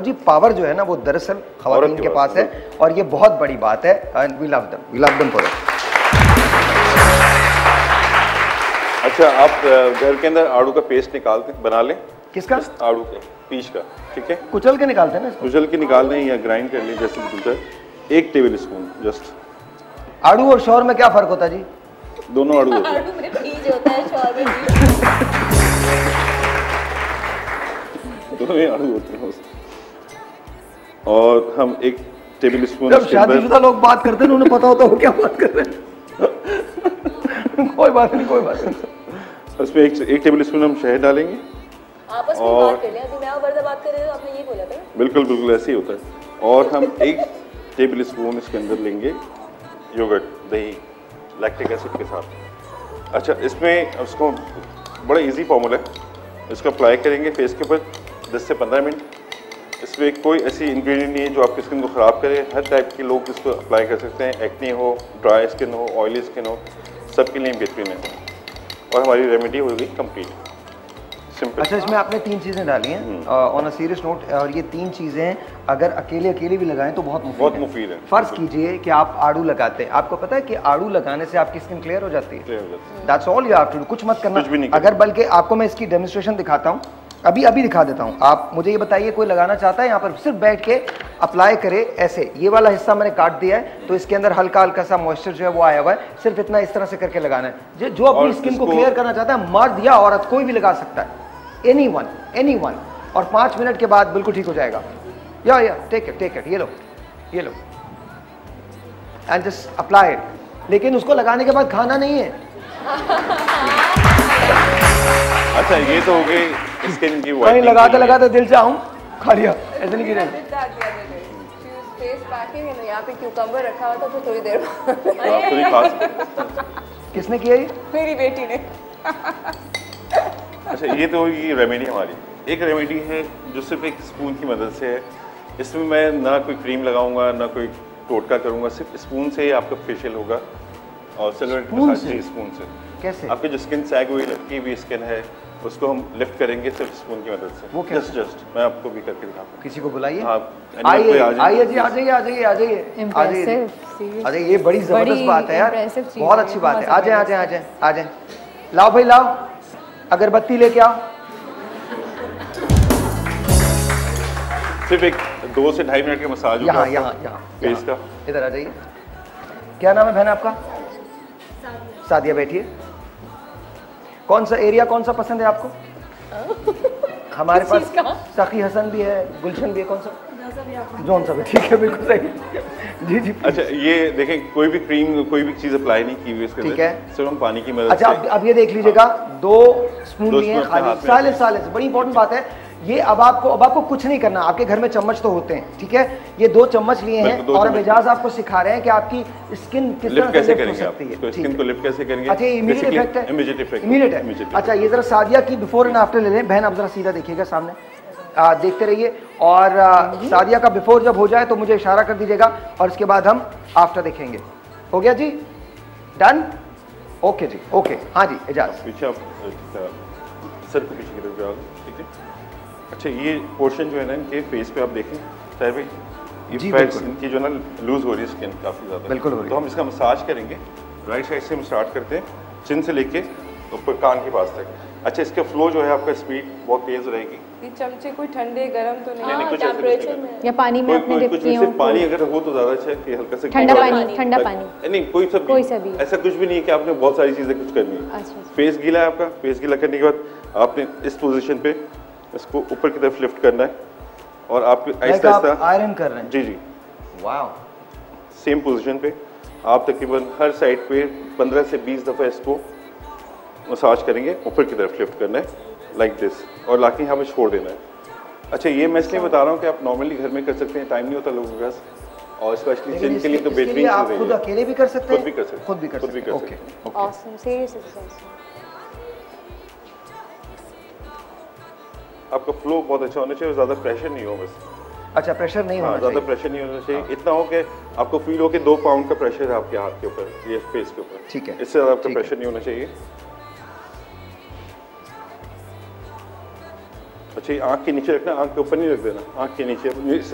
जी। पावर जो है ना वो दरअसल खवातीन के पास है और ये बहुत बड़ी बात है। And we love them, we love them for it. अच्छा आप घर के अंदर आड़ू का पेस्ट निकाल के बना लें। किसका? आड़ू का, पीस का, ठीक है। कुचल के निकालते हैं ना, कुचल के निकाल लें या ग्राइंड कर लें जैसे जूसर। 1 table spoon just. आड़ू और शौर में क्या फ़र्क होता है जी? दोनों आड़ू होते हैं, दोनों ही आड़ू होते हैं। और हम 1 टेबल स्पून। जब शादीशुदा लोग बात करते हैं उन्हें पता होता है वो क्या बात कर रहे हैं। कोई बात नहीं, कोई बात नहीं। उसमें 1 टेबल स्पून हम शहद डालेंगे। आपस में बात कर लें, अभी मैं और वर्दा बात कर रहे हो, आपने ये बोला था। बिल्कुल बिल्कुल ऐसे ही होता है। और हम 1 टेबल स्पून इसके अंदर लेंगे योगर्ट, दही, लैक्टिक एसिड के साथ। अच्छा इसमें उसको बड़ा इजी फॉर्मूला है, इसको अप्लाई करेंगे फेस के ऊपर 10 से 15 मिनट। इसमें कोई ऐसी इंग्रेडिएंट नहीं है जो आपकी स्किन को ख़राब करे, हर टाइप के लोग इसको अप्लाई कर सकते हैं। एक्ने हो, ड्राई स्किन हो, ऑयली स्किन हो, सबके लिए बेहतरीन है और हमारी रेमेडी होगी कंप्लीट, सिंपल। अच्छा इसमें आपने 3 चीज़ें डाली हैं ऑन अ सीरियस नोट, और ये 3 चीज़ें अगर अकेले अकेले भी लगाएं तो बहुत मुफीद है। फ़र्ज़ कीजिए कि आप आड़ू लगाते हैं, आपको पता है कि आड़ू लगाने से आपकी स्किन क्लियर हो जाती है। That's all you have to do, कुछ मत करना, कुछ भी नहीं अगर। बल्कि आपको मैं इसकी डेमोन्स्ट्रेशन दिखाता हूँ, अभी अभी दिखा देता हूँ। आप मुझे ये बताइए कोई लगाना चाहता है? यहाँ पर सिर्फ बैठ के अप्लाई करे ऐसे, ये वाला हिस्सा मैंने काट दिया है तो इसके अंदर हल्का हल्का सा मॉइस्चर जो है वो आया हुआ है, सिर्फ इतना इस तरह से करके लगाना है। जो अपनी स्किन को क्लियर करना चाहता है, मर्द या औरत कोई भी लगा सकता है, एनी वन। और 5 मिनट के बाद बिल्कुल ठीक हो जाएगा। या टेक इट, ये लो एंड जस्ट अप्लाई इट। लेकिन उसको लगाने के बाद खाना नहीं है। अच्छा ये तो हो गई स्किन की वाइटनिंग। लगाते दिल चाहूं खा लिया, ऐसे नहीं गिरे। फेस पैकिंग है ना, यहाँ पे क्यूकम्बर रखा हुआ था तो थोड़ी देर बाद। किसने किया ये? मेरी बेटी ने। अच्छा ये तो ये रेमेडी हमारी, एक रेमेडी है जो सिर्फ 1 स्पून की मदद से है। इसमें मैं ना कोई क्रीम लगाऊंगा, ना कोई टोटका करूंगा, सिर्फ स्पून से ही आपका फेशियल होगा। और स्पून से कैसे? आपकी जो स्किन सैग हुई, लटकी हुई स्किन है, उसको हम लिफ्ट करेंगे सिर्फ स्पून की मदद से। वो जस्ट मैं आपको भी करके दिखाऊंगा। किसी को बुलाइए, आइए जी, आ जाइए। ये बड़ी जबरदस्त बात है यार, बहुत अच्छी बात है। आ जाए। लाओ भाई लाओ, अगरबत्ती लेके आओ। सिर्फ 2 से 2.5 मिनट का मसाज होगा यहाँ। इधर आ जाइए। क्या नाम है बहन आपका? सादिया। बैठिए। कौन सा एरिया, कौन सा पसंद है आपको? हमारे पास सखी हसन भी है, गुलशन भी है, कौन सा? जौन सा भी ठीक है, बिल्कुल सही। जी जी। अच्छा ये देखें, कोई भी क्रीम कोई भी चीज़ अप्लाई नहीं की हुई इसके अंदर, सिर्फ हम पानी की मदद। अच्छा अब ये देख लीजिएगा, दो स्पून लिए हैं खाली। साले साले से बड़ी इंपॉर्टेंट बात है ये। अब आपको कुछ नहीं करना, आपके घर में चम्मच तो होते हैं, ठीक है। ये 2 चम्मच लिए हैं और मिजाज आपको सिखा रहे हैं कि आपकी स्किन किस तरह कैसे हो सकती है, स्किन को लिफ्ट कैसे करेंगे। अच्छा ये इमीडिएट इफेक्ट है, इमीडिएट है। अच्छा ये जरा सादिया की बिफोर एंड आफ्टर ले लें बहन, आप जरा सीधा देखिएगा सामने, देखते रहिए। और सादिया का बिफोर जब हो जाए तो मुझे इशारा कर दीजिएगा और इसके बाद हम आफ्टर देखेंगे। हो गया जी, डन, ओके जी, ओके। हाँ जी, इजाजत सर को पीछे की तरफ, ठीक है। अच्छा ये पोर्शन जो है ना इनके फेस पे आप देखें, ये फैट्स इनकी जो है ना लूज हो रही है स्किन काफ़ी ज़्यादा, बिल्कुल हो रही है। तो हम इसका मसाज करेंगे, राइट साइड से हम स्टार्ट करते हैं, चिन से लेके ऊपर कान के पास तक। अच्छा इसका फ्लो जो है आपका स्पीड बहुत तेज रहेगी। ये चमचे कोई ठंडे गरम तो नहीं, नहीं कुछ ऐसे या पानी में आपने डिप किया हो, कुछ पानी अगर हो तो ज्यादा अच्छा है कि हल्का सा ठंडा पानी नहीं, कोई सा भी ऐसा कुछ भी नहीं है कि आपने बहुत सारी चीजें कुछ करनी है। अच्छा फेस गीला है आपका, फेस गीला करने के बाद आपने इस पोजीशन पे इसको ऊपर की तरफ लिफ्ट करना है और आप आहिस्ता आहिस्ता आयरन कर रहे हैं। जी जी, वाओ। सेम पोजीशन पे आप तकरीबन हर साइड पे 15 से 20 दफा इसको मसाज करेंगे, ऊपर की तरफ लिफ्ट करना है लाइक दिस, और लाके यहाँ पे छोड़ देना है। अच्छा ये मैं इसलिए बता रहा हूँ कि आप नॉर्मली घर में कर सकते हैं, टाइम नहीं होता लोगों के पास, और स्पेशली जिम के लिए तो बेहतरीन चीज़ है। खुद अकेले भी कर सकते हैं, खुद भी कर सकते हैं। Okay awesome, serious exercise. आपका फ्लो बहुत अच्छा होना चाहिए, ज़्यादा प्रेशर नहीं हो बस। अच्छा प्रेशर नहीं होना, ज़्यादा प्रेशर नहीं होना चाहिए, इतना हो कि आपको फील हो कि 2 पाउंड का प्रेशर है आपके हाथ के ऊपर, ये फेस के ऊपर, ठीक है। इससे ज़्यादा आपका प्रेशर नहीं होना चाहिए। अच्छा ये आँख के नीचे रखना, आँख के ऊपर नहीं रख देना, आँख के नीचे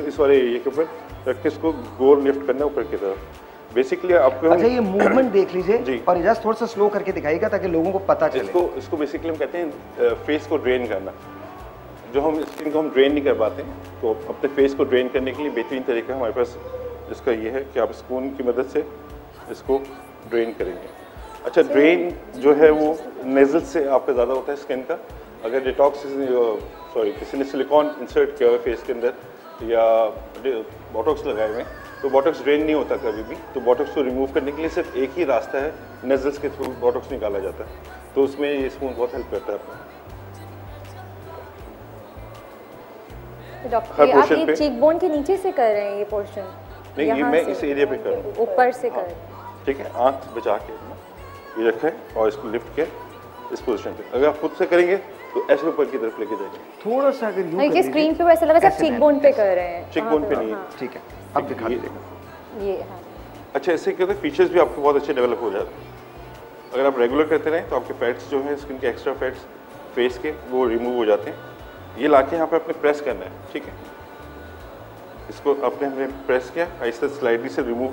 इस वाले एरिया के ऊपर रख के इसको गोल लिफ्ट करना ऊपर की तरफ, बेसिकली आपको। अच्छा ये मूवमेंट देख लीजिए और इजाज़ थोड़ा सा स्लो करके दिखाइएगा ताकि लोगों को पता चले। इसको बेसिकली हम कहते हैं फेस को ड्रेन करना, जो हम स्किन को हम ड्रेन नहीं कर पाते हैं, तो अपने फेस को ड्रेन करने के लिए बेहतरीन तरीका हमारे पास इसका ये है कि आप स्पून की मदद से इसको ड्रेन करेंगे। अच्छा ड्रेन जो है वो नेजल से आपका ज़्यादा होता है स्किन का। अगर डिटॉक्स सॉरी किसी ने सिलिकॉन इंसर्ट किया हुआ है फेस के अंदर या बॉटॉक्स लगाए हुए हैं तो बॉटॉक्स ड्रेन नहीं होता कभी भी, तो बॉटॉक्स को रिमूव करने के लिए सिर्फ एक ही रास्ता है, नज़ल्स के थ्रू बॉटॉक्स निकाला जाता है, तो उसमें ये स्पून बहुत हेल्प करता है आपको। डॉक्टर आप ये चीकबोन के नीचे से कर रहे हैं ये पोर्शन? नहीं, ये मैं इस एरिया पे कर रहा हूँ, ऊपर से कर, ठीक है। आँख बचा के ये रखें और इसको लिफ्ट के इस पोजीशन पे, अगर आप खुद से करेंगे तो ऐसे ऊपर की तरफ लेके जाएंगे थोड़ा सा। अगर यूं करके स्क्रीन पे वैसे लगा सब चीकबोन पे कर रहे हैं, चीकबोन पे नहीं, ठीक है। आप दिखा दीजिए ये। अच्छा ऐसे क्या होता है, फीचर्स भी आपको बहुत अच्छे डेवलप हो जाते हैं अगर आप रेगुलर करते रहें, तो आपके फैट्स जो हैं स्किन के एक्स्ट्रा फैट्स फेस के वो रिमूव हो जाते हैं। ये लाके यहाँ पे आपने प्रेस करना है, ठीक है। इसको अपने हमने प्रेस किया, आहिस्ता स्लाइडली से रिमूव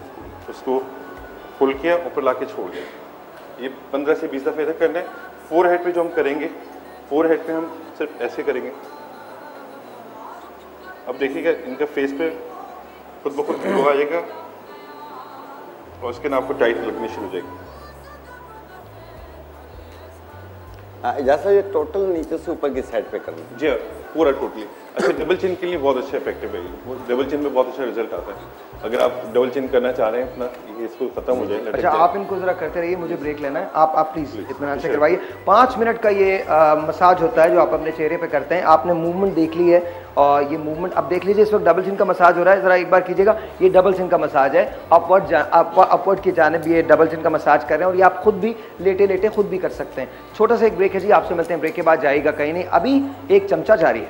उसको पुल किया, ऊपर लाके छोड़ दिया। ये 15 से 20 दफ़े तक करना है। फोरहेड पे जो हम करेंगे, फोरहेड पे हम सिर्फ ऐसे करेंगे। अब देखिएगा इनका फेस पे खुद ब खुद ग्लो आ जाएगा और उसके ना आपको टाइट लगनी शुरू हो जाएगी। जैसा ये टोटल नीचे से ऊपर की साइड पे करना, जी पूरा टोटली। अच्छा डबल चिन के लिए बहुत अच्छा इफेक्टिव है ये, डबल चिन में बहुत अच्छा रिजल्ट आता है। अगर आप डबल चिन करना चाह रहे हैं अपना, ये इसको खत्म हो जाए। अच्छा आप इनको जरा करते रहिए, मुझे ब्रेक लेना है। आप प्लीज़ इतना से करवाइए। 5 मिनट का ये मसाज होता है जो आप अपने चेहरे पे करते हैं। आपने मूवमेंट देख ली है और ये मूवमेंट आप देख लीजिए। इस वक्त डबल चिन का मसाज हो रहा है, ज़रा एक बार कीजिएगा। ये डबल चिन का मसाज है, अपवर्ड की जानिब ये डबल चिन का मसाज कर रहे हैं और ये आप खुद भी लेटे लेटे खुद भी कर सकते हैं। छोटा सा एक ब्रेक है जी, आपसे मिलते हैं ब्रेक के बाद, जाइएगा कहीं नहीं। अभी एक चमचा जारी है।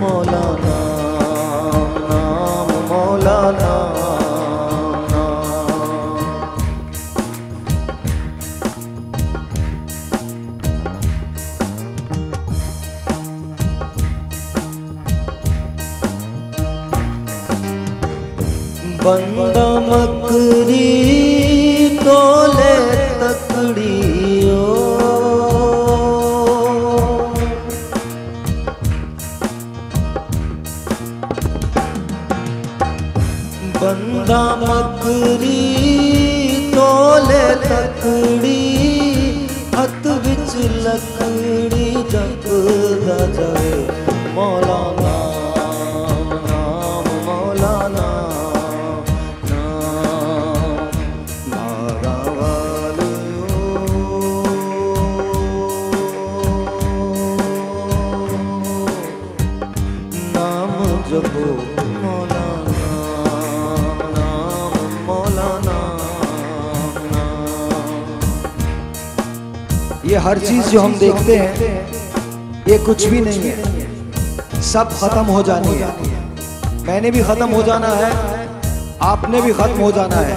मौलाना नाम मौलाना बंदा मकरी तोले तकड़ियो बंदा मकरी तोले तकड़ी हथ बिच लकड़ी जगदा जाए मौलाना हर चीज जो हम देखते हैं ये कुछ भी नहीं है, सब खत्म हो जानी है। मैंने भी खत्म हो जाना है, आपने भी खत्म हो जाना है।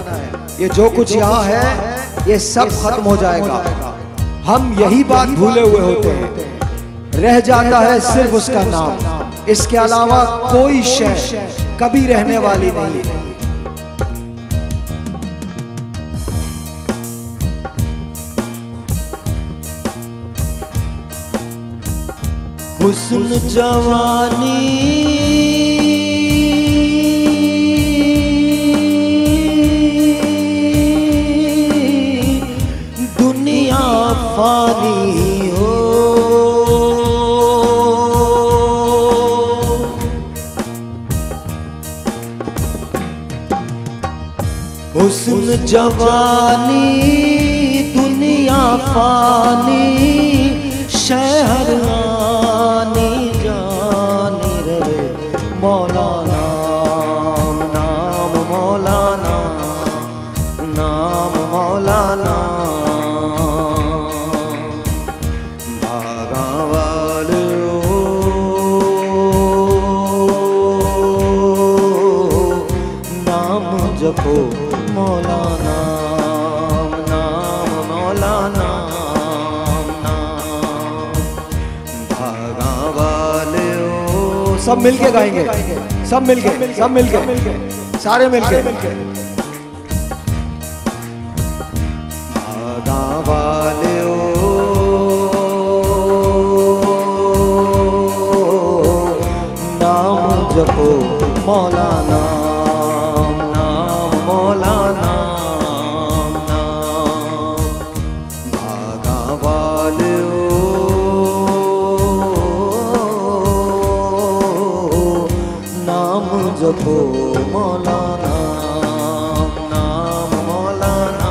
ये जो कुछ यहाँ है ये सब खत्म हो जाएगा। हम यही बात भूले हुए होते हैं। रह जाता है सिर्फ उसका नाम, इसके अलावा कोई शय कभी रहने वाली नहीं है। हुस्न जवानी दुनिया फानी हो, हुस्न जवानी दुनिया फानी शहर सब मिलके गाएंगे, सब मिलके, सब मिलके, सारे मिलके। भागा वाले ओ नाम जपो मौलाना नाम मौलाना नाम। भागा वाले जपो मौलाना नाम मौलाना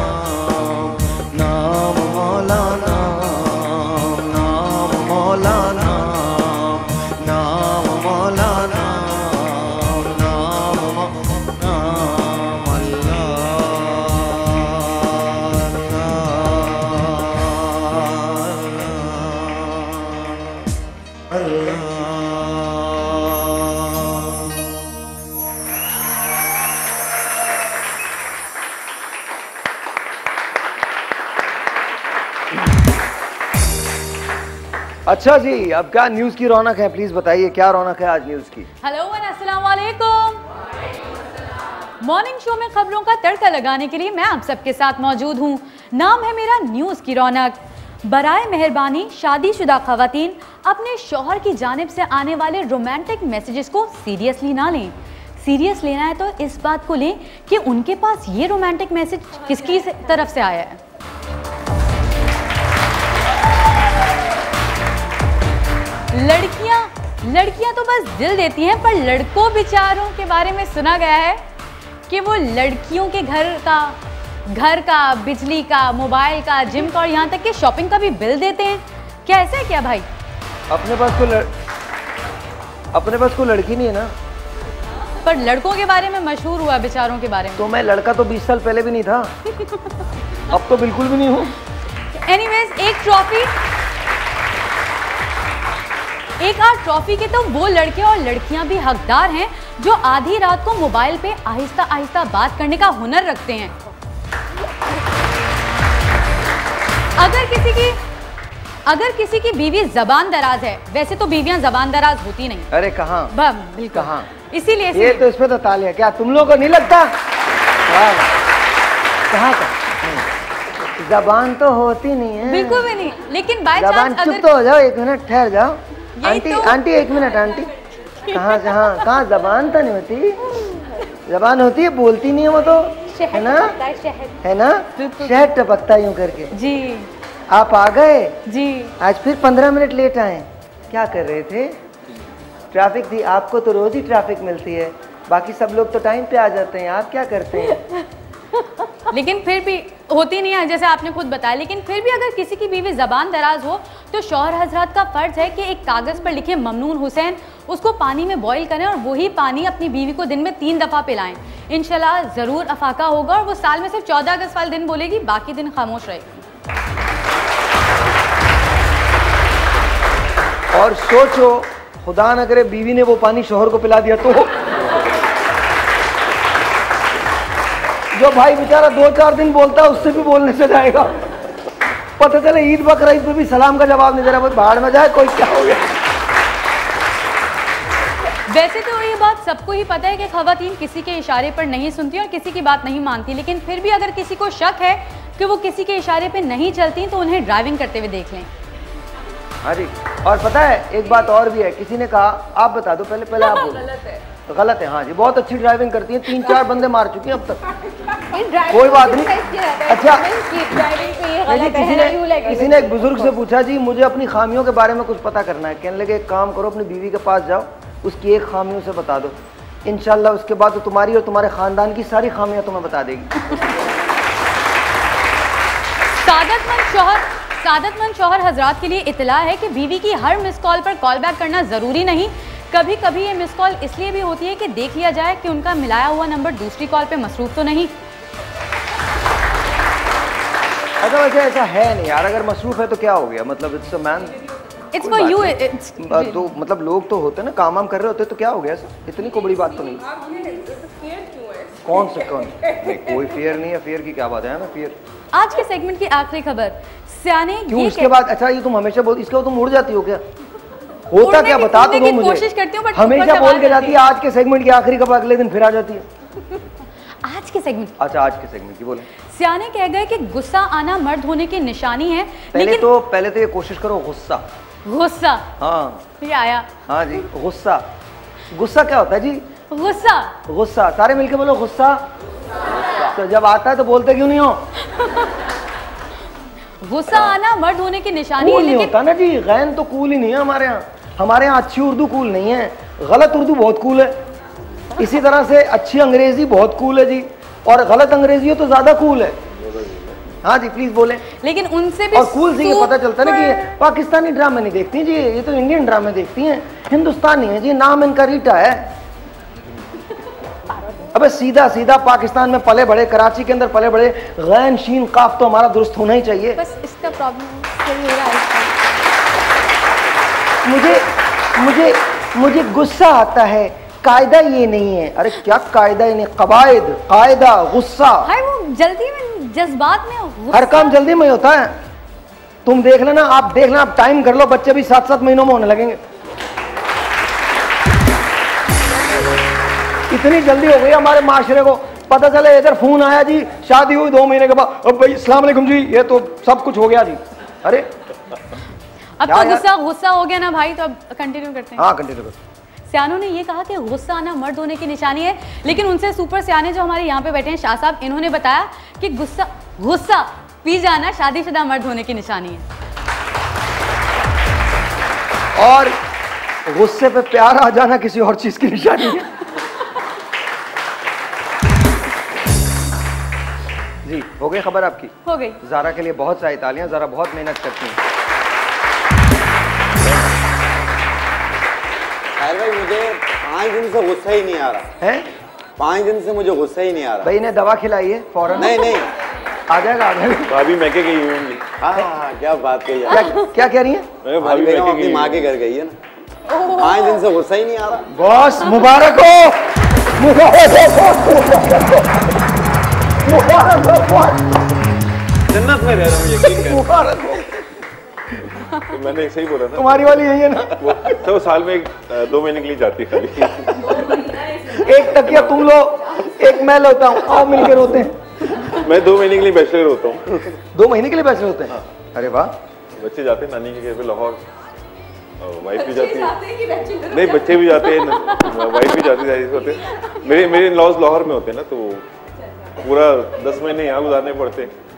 नाम मौलाना नाम मौलाना नाम मौलाना नाम मौलाना अल्लाह अल्लाह। अच्छा जी, अब क्या न्यूज की रौनक है? प्लीज बताइए क्या रौनक है आज न्यूज की। हेलो और अस्सलाम वालेकुम। मॉर्निंग शो में खबरों का तड़का लगाने के लिए मैं आप सबके साथ मौजूद हूँ। नाम है मेरा न्यूज की रौनक। बराए मेहरबानी शादीशुदा खवातीन अपने शोहर की जानिब से आने वाले रोमांटिक मैसेजेस को सीरियसली ना लें। सीरियस लेना है तो इस बात को लें कि उनके पास ये रोमांटिक मैसेज किसकी तरफ से आया है। लड़कियां तो बस दिल देती हैं, पर लड़कों बेचारों के बारे में सुना गया है कि वो लड़कियों के घर का बिजली का, मोबाइल का, जिम का और यहाँ तक कि शॉपिंग का भी बिल देते हैं। क्या ऐसा है क्या भाई? अपने पास कोई लड़की नहीं है ना, पर लड़कों के बारे में मशहूर हुआ बेचारों के बारे में। तो मैं लड़का तो 20 साल पहले भी नहीं था अब तो बिल्कुल भी नहीं हूँ। एनीवेज, एक ट्रॉफी एक आर ट्रॉफी के तो वो लड़के और लड़कियां भी हकदार हैं जो आधी रात को मोबाइल पे आहिस्ता आहिस्ता बात करने का हुनर रखते हैं। अगर किसी की बीवी जबान दराज है, वैसे तो बीवियां जबान दराज होती नहीं, अरे कहाँ, बिल्कुल कहाँ, इसीलिए ये तो इसमें तो तालियां, क्या तुम लोगों को नहीं लगता? कहाँ का जबान तो होती नहीं है, बिल्कुल भी नहीं, लेकिन बाय चांस अगर चुप तो हो जाओ, एक मिनट ठहर जाओ आंटी, तो आंटी एक मिनट आंटी, कहाँ जबान तो नहीं होती, जबान होती है, बोलती नहीं है वो, तो है ना, है ना, शहद टपकता यूँ करके। जी आप आ गए जी, आज फिर 15 मिनट लेट आए, क्या कर रहे थे? ट्रैफिक थी, आपको तो रोज ही ट्रैफिक मिलती है, बाकी सब लोग तो टाइम पे आ जाते हैं, आप क्या करते हैं? लेकिन फिर भी होती नहीं है जैसे आपने खुद बताया, लेकिन फिर भी अगर किसी की बीवी जबान दराज हो तो शौहर हजरात का फर्ज है कि एक कागज़ पर लिखे ममनून हुसैन, उसको पानी में बॉईल करें और वही पानी अपनी बीवी को दिन में 3 दफ़ा पिलाएं। इंशाल्लाह ज़रूर अफाका होगा और वो साल में सिर्फ 14 अगस्त वाले दिन बोलेगी, बाकी दिन खामोश रहेगी। और सोचो खुदा न करे बीवी ने वो पानी शौहर को पिला दिया तो, जो भाई बेचारा 2-4 दिन बोलता है उससे भी बोलने से जाएगा, पता चले ईद बकरा ईद पे भी सलाम का जवाब नहीं दे रहा, बाहर में जाए कोई, क्या हो गया? वैसे तो ये बात सबको ही पता है कि खवातीन किसी के इशारे पर नहीं सुनती और किसी की बात नहीं मानती, लेकिन फिर भी अगर किसी को शक है कि वो किसी के इशारे पे नहीं चलती तो उन्हें ड्राइविंग करते हुए देख लें। अरे और पता है एक बात और भी है, किसी ने कहा आप बता दो पहले आप बोलो, गलत है। हाँ जी, बहुत अच्छी ड्राइविंग करती है, 3-4 बंदे मार चुके हैं अब तक, कोई बात नहीं। अच्छा किसी ने एक बुजुर्ग से पूछा जी मुझे अपनी खामियों के बारे में कुछ पता करना है, कहने लगे एक काम करो अपनी बीवी के पास जाओ, उसकी एक खामी उसे बता दो, इंशाल्लाह उसके बाद तो तुम्हारी और तुम्हारे खानदान की सारी खामियां तुम्हें बता देगी। सादतमंद शौहर हजरात के लिए इतला है कि बीवी की हर मिस कॉल पर कॉल बैक करना ज़रूरी नहीं, कभी कभी ये मिस कॉल इसलिए भी होती है कि देख लिया जाए कि उनका मिलाया हुआ नंबर दूसरी कॉल पे मसरूफ तो नहीं। अगर वैसे ऐसा है नहीं यार, अगर मसरूफ है तो क्या हो गया, मतलब it's a man, it's for you, तो मतलब लोग तो होते ना, काम कर रहे होते, तो क्या हो गया सर, इतनी को बड़ी बात तो नहीं। कौन नहीं, कोई फेयर नहीं है, फेयर की क्या बात है ना, फेयर। आज के सेगमेंट की आखिरी खबर, सियाने क्यों उसके बाद, अच्छा ये तुम हमेशा बोल, इसके बाद तुम उड़ जाती हो क्या, होता क्या बता दो मुझे, कोशिश करती हूं, हमेशा बोल के जाती है आज के सेगमेंट की आखिरी खबर, अगले दिन फिर आ जाती है। आज के सेगमेंट, अच्छा आज के सेगमेंट की बोले, सियाने कह गए कि गुस्सा आना मर्द होने की निशानी है, लेकिन पहले तो ये कोशिश करो गुस्सा। हाँ ये आया, हाँ जी गुस्सा क्या होता है जी? गुस्सा, सारे मिलके बोलो गुस्सा। तो जब आता है तो बोलते क्यों नहीं हो? गुस्सा आना मर्द होने की निशानी है, लेकिन नहीं होता ना जी, गैन तो कूल ही नहीं है हमारे यहाँ। हमारे यहाँ अच्छी उर्दू कूल नहीं है, गलत उर्दू बहुत कूल है, इसी तरह से अच्छी अंग्रेजी बहुत कूल है जी, और गलत अंग्रेजी हो तो ज्यादा कूल है। हाँ जी प्लीज बोले, लेकिन उनसे भी और कूल से ये पता चलता ना कि पाकिस्तानी ड्रामे नहीं देखती जी, ये तो इंडियन ड्रामे देखती है, हिंदुस्तानी है जी, नाम इनका रीटा है। अबे सीधा पाकिस्तान में पले बड़े, कराची के अंदर पले बड़े, गैन शीन काफ तो हमारा दुरुस्त होना ही चाहिए, बस इसका प्रॉब्लम हो रहा है। मुझे गुस्सा आता है, कायदा ये नहीं है, अरे क्या कायदा ही नहीं, कवायद, कायदा, गुस्सा, हर वो जल्दी में, जज्बात में, हर काम जल्दी में होता है। तुम देख लेना, आप देख लेना, आप टाइम कर लो, बच्चे भी 7-7 महीनों में होने लगेंगे, इतनी जल्दी हो गई हमारे माशरे को। पता चले इधर फोन आया जी, शादी हुई 2 महीने के बाद, अब भाई अस्सलाम वालेकुम जी, ये तो सब कुछ हो गया जी। अरे अब तो गुस्सा हो गया ना भाई, तो अब कंटिन्यू करते हैं। हाँ कंटिन्यू करते हैं। सियानों ने ये कहा कि गुस्सा आना मर्द होने की निशानी है, लेकिन उनसे सुपर सियाने जो हमारे यहाँ पे बैठे हैं शाह साहब, इन्होंने बताया कि गुस्सा पी जाना शादीशुदा मर्द होने की निशानी है, और गुस्से पे प्यार आ जाना किसी और चीज की निशानी है जी। हो गई खबर आपकी, हो गई। ज़ारा के लिए बहुत सारी तालियां, ज़ारा बहुत मेहनत करती हैं। खैर भाई मुझे 5 दिन से गुस्सा ही नहीं आ रहा है, 5 दिन से मुझे गुस्सा ही नहीं आ रहा भाई, ने दवा खिलाई है फौरन? नहीं आ जाएगा भाभी, मैके गई हूँ। हाँ क्या बात कही, क्या कह रही है? भाभी अपनी माँ के घर गई है ना, पाँच दिन से गुस्सा ही नहीं आ रहा। बॉस मुबारक हो, जन्नत में रह रहा हूँ यकीन कर। मुबारक हो, मैंने सही बोला ना। तुम्हारी वाली यही है ना, वो साल में 2 महीने के लिए जाती है खाली। एक तकिया तुम लो, एक मैं लेता हूँ, आओ मिलकर रोते हैं। मैं 2 महीने के लिए बैचलर होता हूँ। 2 महीने के लिए बैचलर होते हैं? अरे वाह। बच्चे जाते हैं नानी के घर पे लाहौर, वाइफ भी जाती है। नहीं बच्चे भी जाते हैं, वाइफ भी जाती है। मेरे इन-लॉज लाहौर में होते हैं ना, तो पूरा 10 महीने यहाँ गुजारने पड़ते हैं।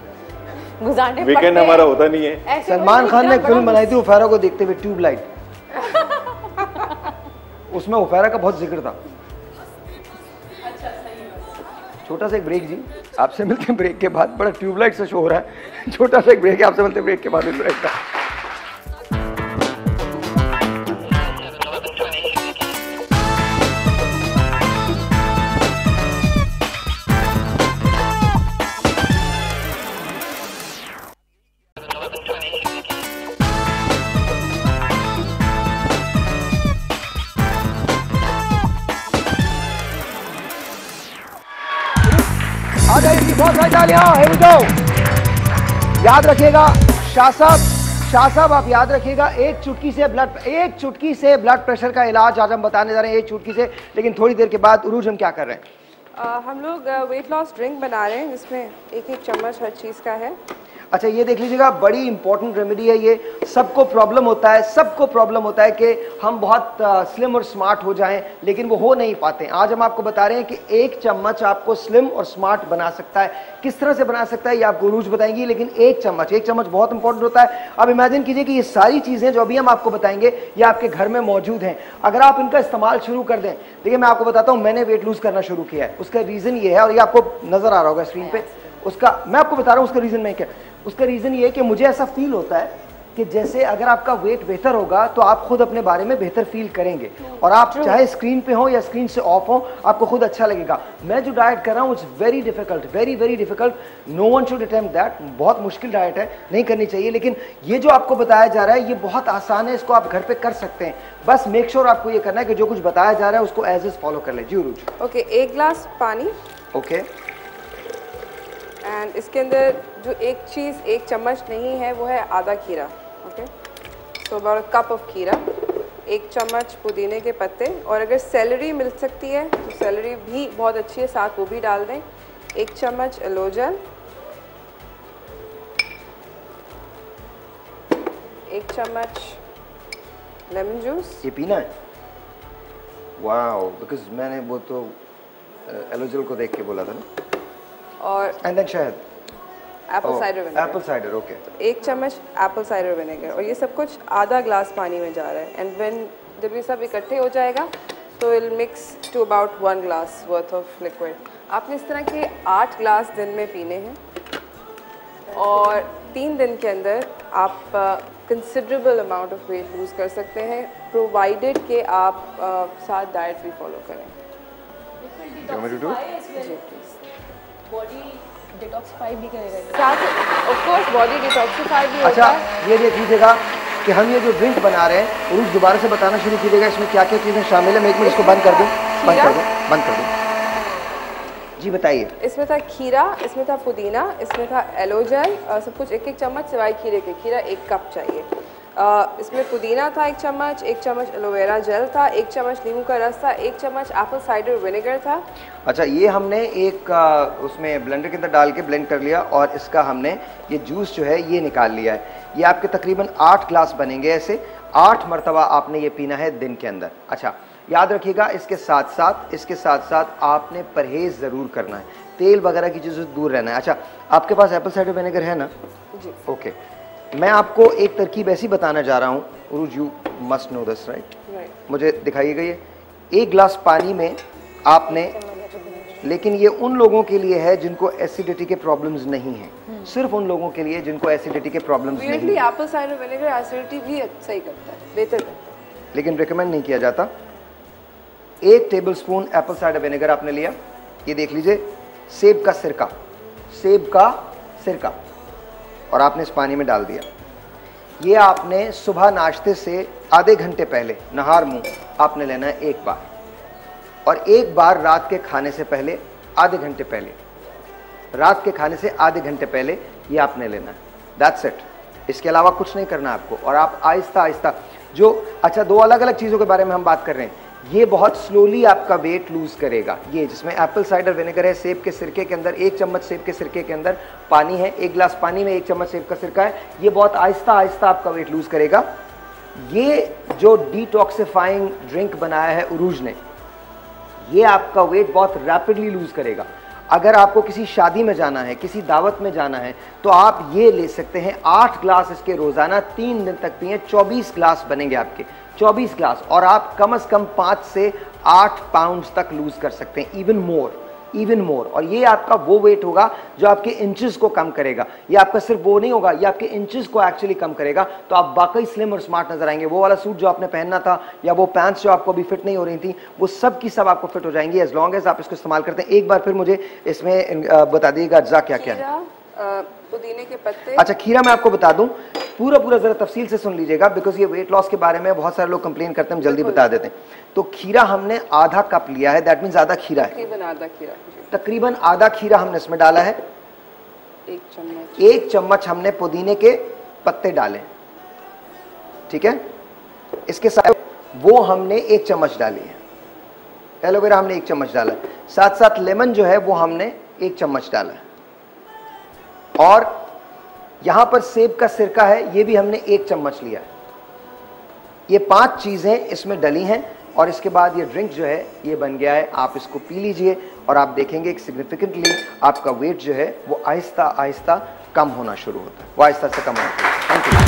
वीकेंड हमारा होता नहीं है। सलमान खान ने फिल्म बनाई थी उफेरा को देखते हुए, ट्यूबलाइट, उसमें उफेरा का बहुत जिक्र था। छोटा सा एक ब्रेक जी, आपसे मिलते हैं ब्रेक के बाद। बड़ा ट्यूबलाइट से शो हो रहा है। छोटा सा एक ब्रेक है, आपसे मिलते हैं ब्रेक के बाद। Here we go. याद रखिएगा शाह साहब, आप याद रखिएगा एक चुटकी से ब्लड प्रेशर का इलाज आज हम बताने जा रहे हैं, एक चुटकी से। लेकिन थोड़ी देर के बाद उरूज हम क्या कर रहे हैं? हम लोग वेट लॉस ड्रिंक बना रहे हैं, जिसमें एक एक चम्मच हर चीज़ का है। अच्छा ये देख लीजिएगा, बड़ी इंपॉर्टेंट रेमेडी है ये। सबको प्रॉब्लम होता है कि हम बहुत स्लिम और स्मार्ट हो जाएं, लेकिन वो हो नहीं पाते। आज हम आपको बता रहे हैं कि एक चम्मच आपको स्लिम और स्मार्ट बना सकता है। किस तरह से बना सकता है ये आपको अरूज बताएंगी, लेकिन एक चम्मच बहुत इंपॉर्टेंट होता है। अब इमेजिन कीजिए कि ये सारी चीज़ें जो अभी हम आपको बताएंगे ये आपके घर में मौजूद हैं। अगर आप इनका इस्तेमाल शुरू कर दें, देखिए मैं आपको बताता हूँ, मैंने वेट लूज़ करना शुरू किया है, उसका रीज़न ये है, और ये आपको नज़र आ रहा होगा स्क्रीन पर। उसका रीज़न ये है कि मुझे ऐसा फील होता है कि जैसे अगर आपका वेट बेहतर होगा तो आप खुद अपने बारे में बेहतर फील करेंगे, और आप चाहे स्क्रीन पे हो या स्क्रीन से ऑफ हो, आपको खुद अच्छा लगेगा। मैं जो डाइट कर रहा हूँ, it's very very difficult, no one should attempt that. बहुत मुश्किल डाइट है, नहीं करनी चाहिए। लेकिन ये जो आपको बताया जा रहा है ये बहुत आसान है, इसको आप घर पर कर सकते हैं। बस मेक श्योर आपको ये करना है कि जो कुछ बताया जा रहा है उसको एज इज फॉलो कर लें। जी अरूज। ओके, 1 ग्लास पानी। ओके, एंड इसके अंदर जो एक चीज़ 1 चम्मच नहीं है वो है आधा खीरा। Okay, so about cup of खीरा, 1 चम्मच पुदीने के पत्ते, और अगर सेलरी मिल सकती है तो सेलरी भी बहुत अच्छी है, साथ वो भी डाल दें। 1 चम्मच एलोजल, 1 चम्मच लेमन जूस। ये पीना है? वाओ, बिकॉज मैंने वो तो एलोजल को देख के बोला था ना। और शायद एप्पल साइडर। ओके, 1 चम्मच एप्पल साइडर विनेगर, और ये सब कुछ आधा ग्लास पानी में जा रहा है। एंड जब ये सब इकट्ठे हो जाएगा तो it mix to about 1 glass worth of liquid. आपने इस तरह के 8 ग्लास दिन में पीने हैं, और 3 दिन के अंदर आप considerable amount of weight lose कर सकते हैं, प्रोवाइडेड कि आप साथ डाइट भी फॉलो करें। बॉडी डिटॉक्सिफाई भी करेगा साथ, ऑफ कोर्स बॉडी डिटॉक्सिफाई भी। अच्छा ये देख लीजिएगा कि हम ये जो ड्रिंक बना रहे हैं, और उस दोबारा से बताना शुरू कीजिएगा इसमें क्या क्या चीज़ें शामिल है। मैं 1 मिनट इसको बंद कर दूँ। जी बताइए। इसमें था खीरा, इसमें था पुदीना, इसमें था एलोजल, सब कुछ 1 1 चम्मच सिवाय खीरे के। खीरा 1 कप चाहिए। इसमें पुदीना था 1 चम्मच, 1 चम्मच एलोवेरा जेल था, 1 चम्मच नींबू का रस था, 1 चम्मच एप्पल साइडर विनेगर था। अच्छा ये हमने एक उसमें ब्लेंडर के अंदर डाल के ब्लेंड कर लिया, और इसका हमने ये जूस जो है ये निकाल लिया है। ये आपके तकरीबन 8 ग्लास बनेंगे ऐसे, 8 मरतबा आपने ये पीना है दिन के अंदर। अच्छा याद रखिएगा, इसके साथ साथ आपने परहेज़ ज़रूर करना है, तेल वगैरह की चीज़ों से दूर रहना है। अच्छा आपके पास एप्पल साइडर विनेगर है ना? जी। ओके, मैं आपको एक तरकीब ऐसी बताना जा रहा हूँ, Arooj you must know this right. मुझे दिखाइएगा, ये 1 ग्लास पानी में आपने, लेकिन ये उन लोगों के लिए है जिनको एसिडिटी के प्रॉब्लम्स नहीं हैं, सिर्फ उन लोगों के लिए जिनको एसिडिटी के प्रॉब्लम्स नहीं है। एप्पल साइडर विनेगर एसिडिटी भी सही करता है, बेहतर है, लेकिन रिकमेंड नहीं किया जाता। 1 टेबलस्पून एप्पल साइडर विनेगर आपने लिया, ये देख लीजिए, सेब का सिरका, और आपने इस पानी में डाल दिया। ये आपने सुबह नाश्ते से आधे घंटे पहले नहार मुँह आपने लेना है एक बार, और एक बार रात के खाने से पहले आधे घंटे पहले, रात के खाने से आधे घंटे पहले ये आपने लेना है। दैट्स इट, इसके अलावा कुछ नहीं करना आपको। और आप आहिस्ता आहिस्ता जो, अच्छा दो अलग अलग चीज़ों के बारे में हम बात कर रहे हैं, ये बहुत स्लोली आपका वेट लूज़ करेगा। ये जिसमें एप्पल साइडर विनेगर है, सेब के सिरके के अंदर 1 चम्मच सेब के सिरके के अंदर पानी है, 1 गिलास पानी में 1 चम्मच सेब का सिरका है, ये बहुत आहिस्ता आहिस्ता आपका वेट लूज़ करेगा। ये जो डिटॉक्सिफाइंग ड्रिंक बनाया है अरूज ने, ये आपका वेट बहुत रैपिडली लूज़ करेगा। अगर आपको किसी शादी में जाना है, किसी दावत में जाना है, तो आप ये ले सकते हैं 8 ग्लास इसके रोज़ाना 3 दिन तक पिए, 24 ग्लास बनेंगे आपके, 24 ग्लास, और आप कम से कम 5 से 8 पाउंड तक लूज़ कर सकते हैं, इवन मोर। और ये आपका वो वेट होगा जो आपके इंचेस को कम करेगा। ये आपका सिर्फ वो नहीं होगा, ये आपके इंचेस को एक्चुअली कम करेगा, तो आप वाकई स्लिम और स्मार्ट नजर आएंगे। वो वाला सूट जो आपने पहनना था, या वो पैंट्स जो आपको अभी फिट नहीं हो रही थी, वो सब की सब आपको फिट हो जाएंगी, एज लॉन्ग एज आप इसको इस्तेमाल करते हैं। एक बार फिर मुझे इसमें बता दीजिएगा अज्जा क्या क्या है। पुदीने के पत्ते। अच्छा, खीरा मैं आपको बता दूँ, पूरा ज़रा तफसील से सुन लीजिएगा, बिकॉज ये वेट लॉस के बारे में बहुत सारे लोग कंप्लेन करते हैं, हम जल्दी बता देते हैं। तो खीरा हमने आधा कप लिया है, दैट मीन्स आधा खीरा है, तकरीबन आधा खीरा हमने इसमें डाला है। 1 चम्मच हमने पुदीने के पत्ते डाले, ठीक है, इसके साथ वो हमने 1 चम्मच डाली है, एलोवेरा हमने 1 चम्मच डाला, साथ साथ लेमन जो है वो हमने 1 चम्मच डाला, और यहाँ पर सेब का सिरका है, ये भी हमने 1 चम्मच लिया है। ये 5 चीज़ें इसमें डली हैं, और इसके बाद ये ड्रिंक जो है ये बन गया है। आप इसको पी लीजिए और आप देखेंगे एक सिग्निफिकेंटली आपका वेट जो है वो आहिस्ता आहिस्ता कम होना शुरू होता है, वो आहिस्ता से कम होता है। Thank you.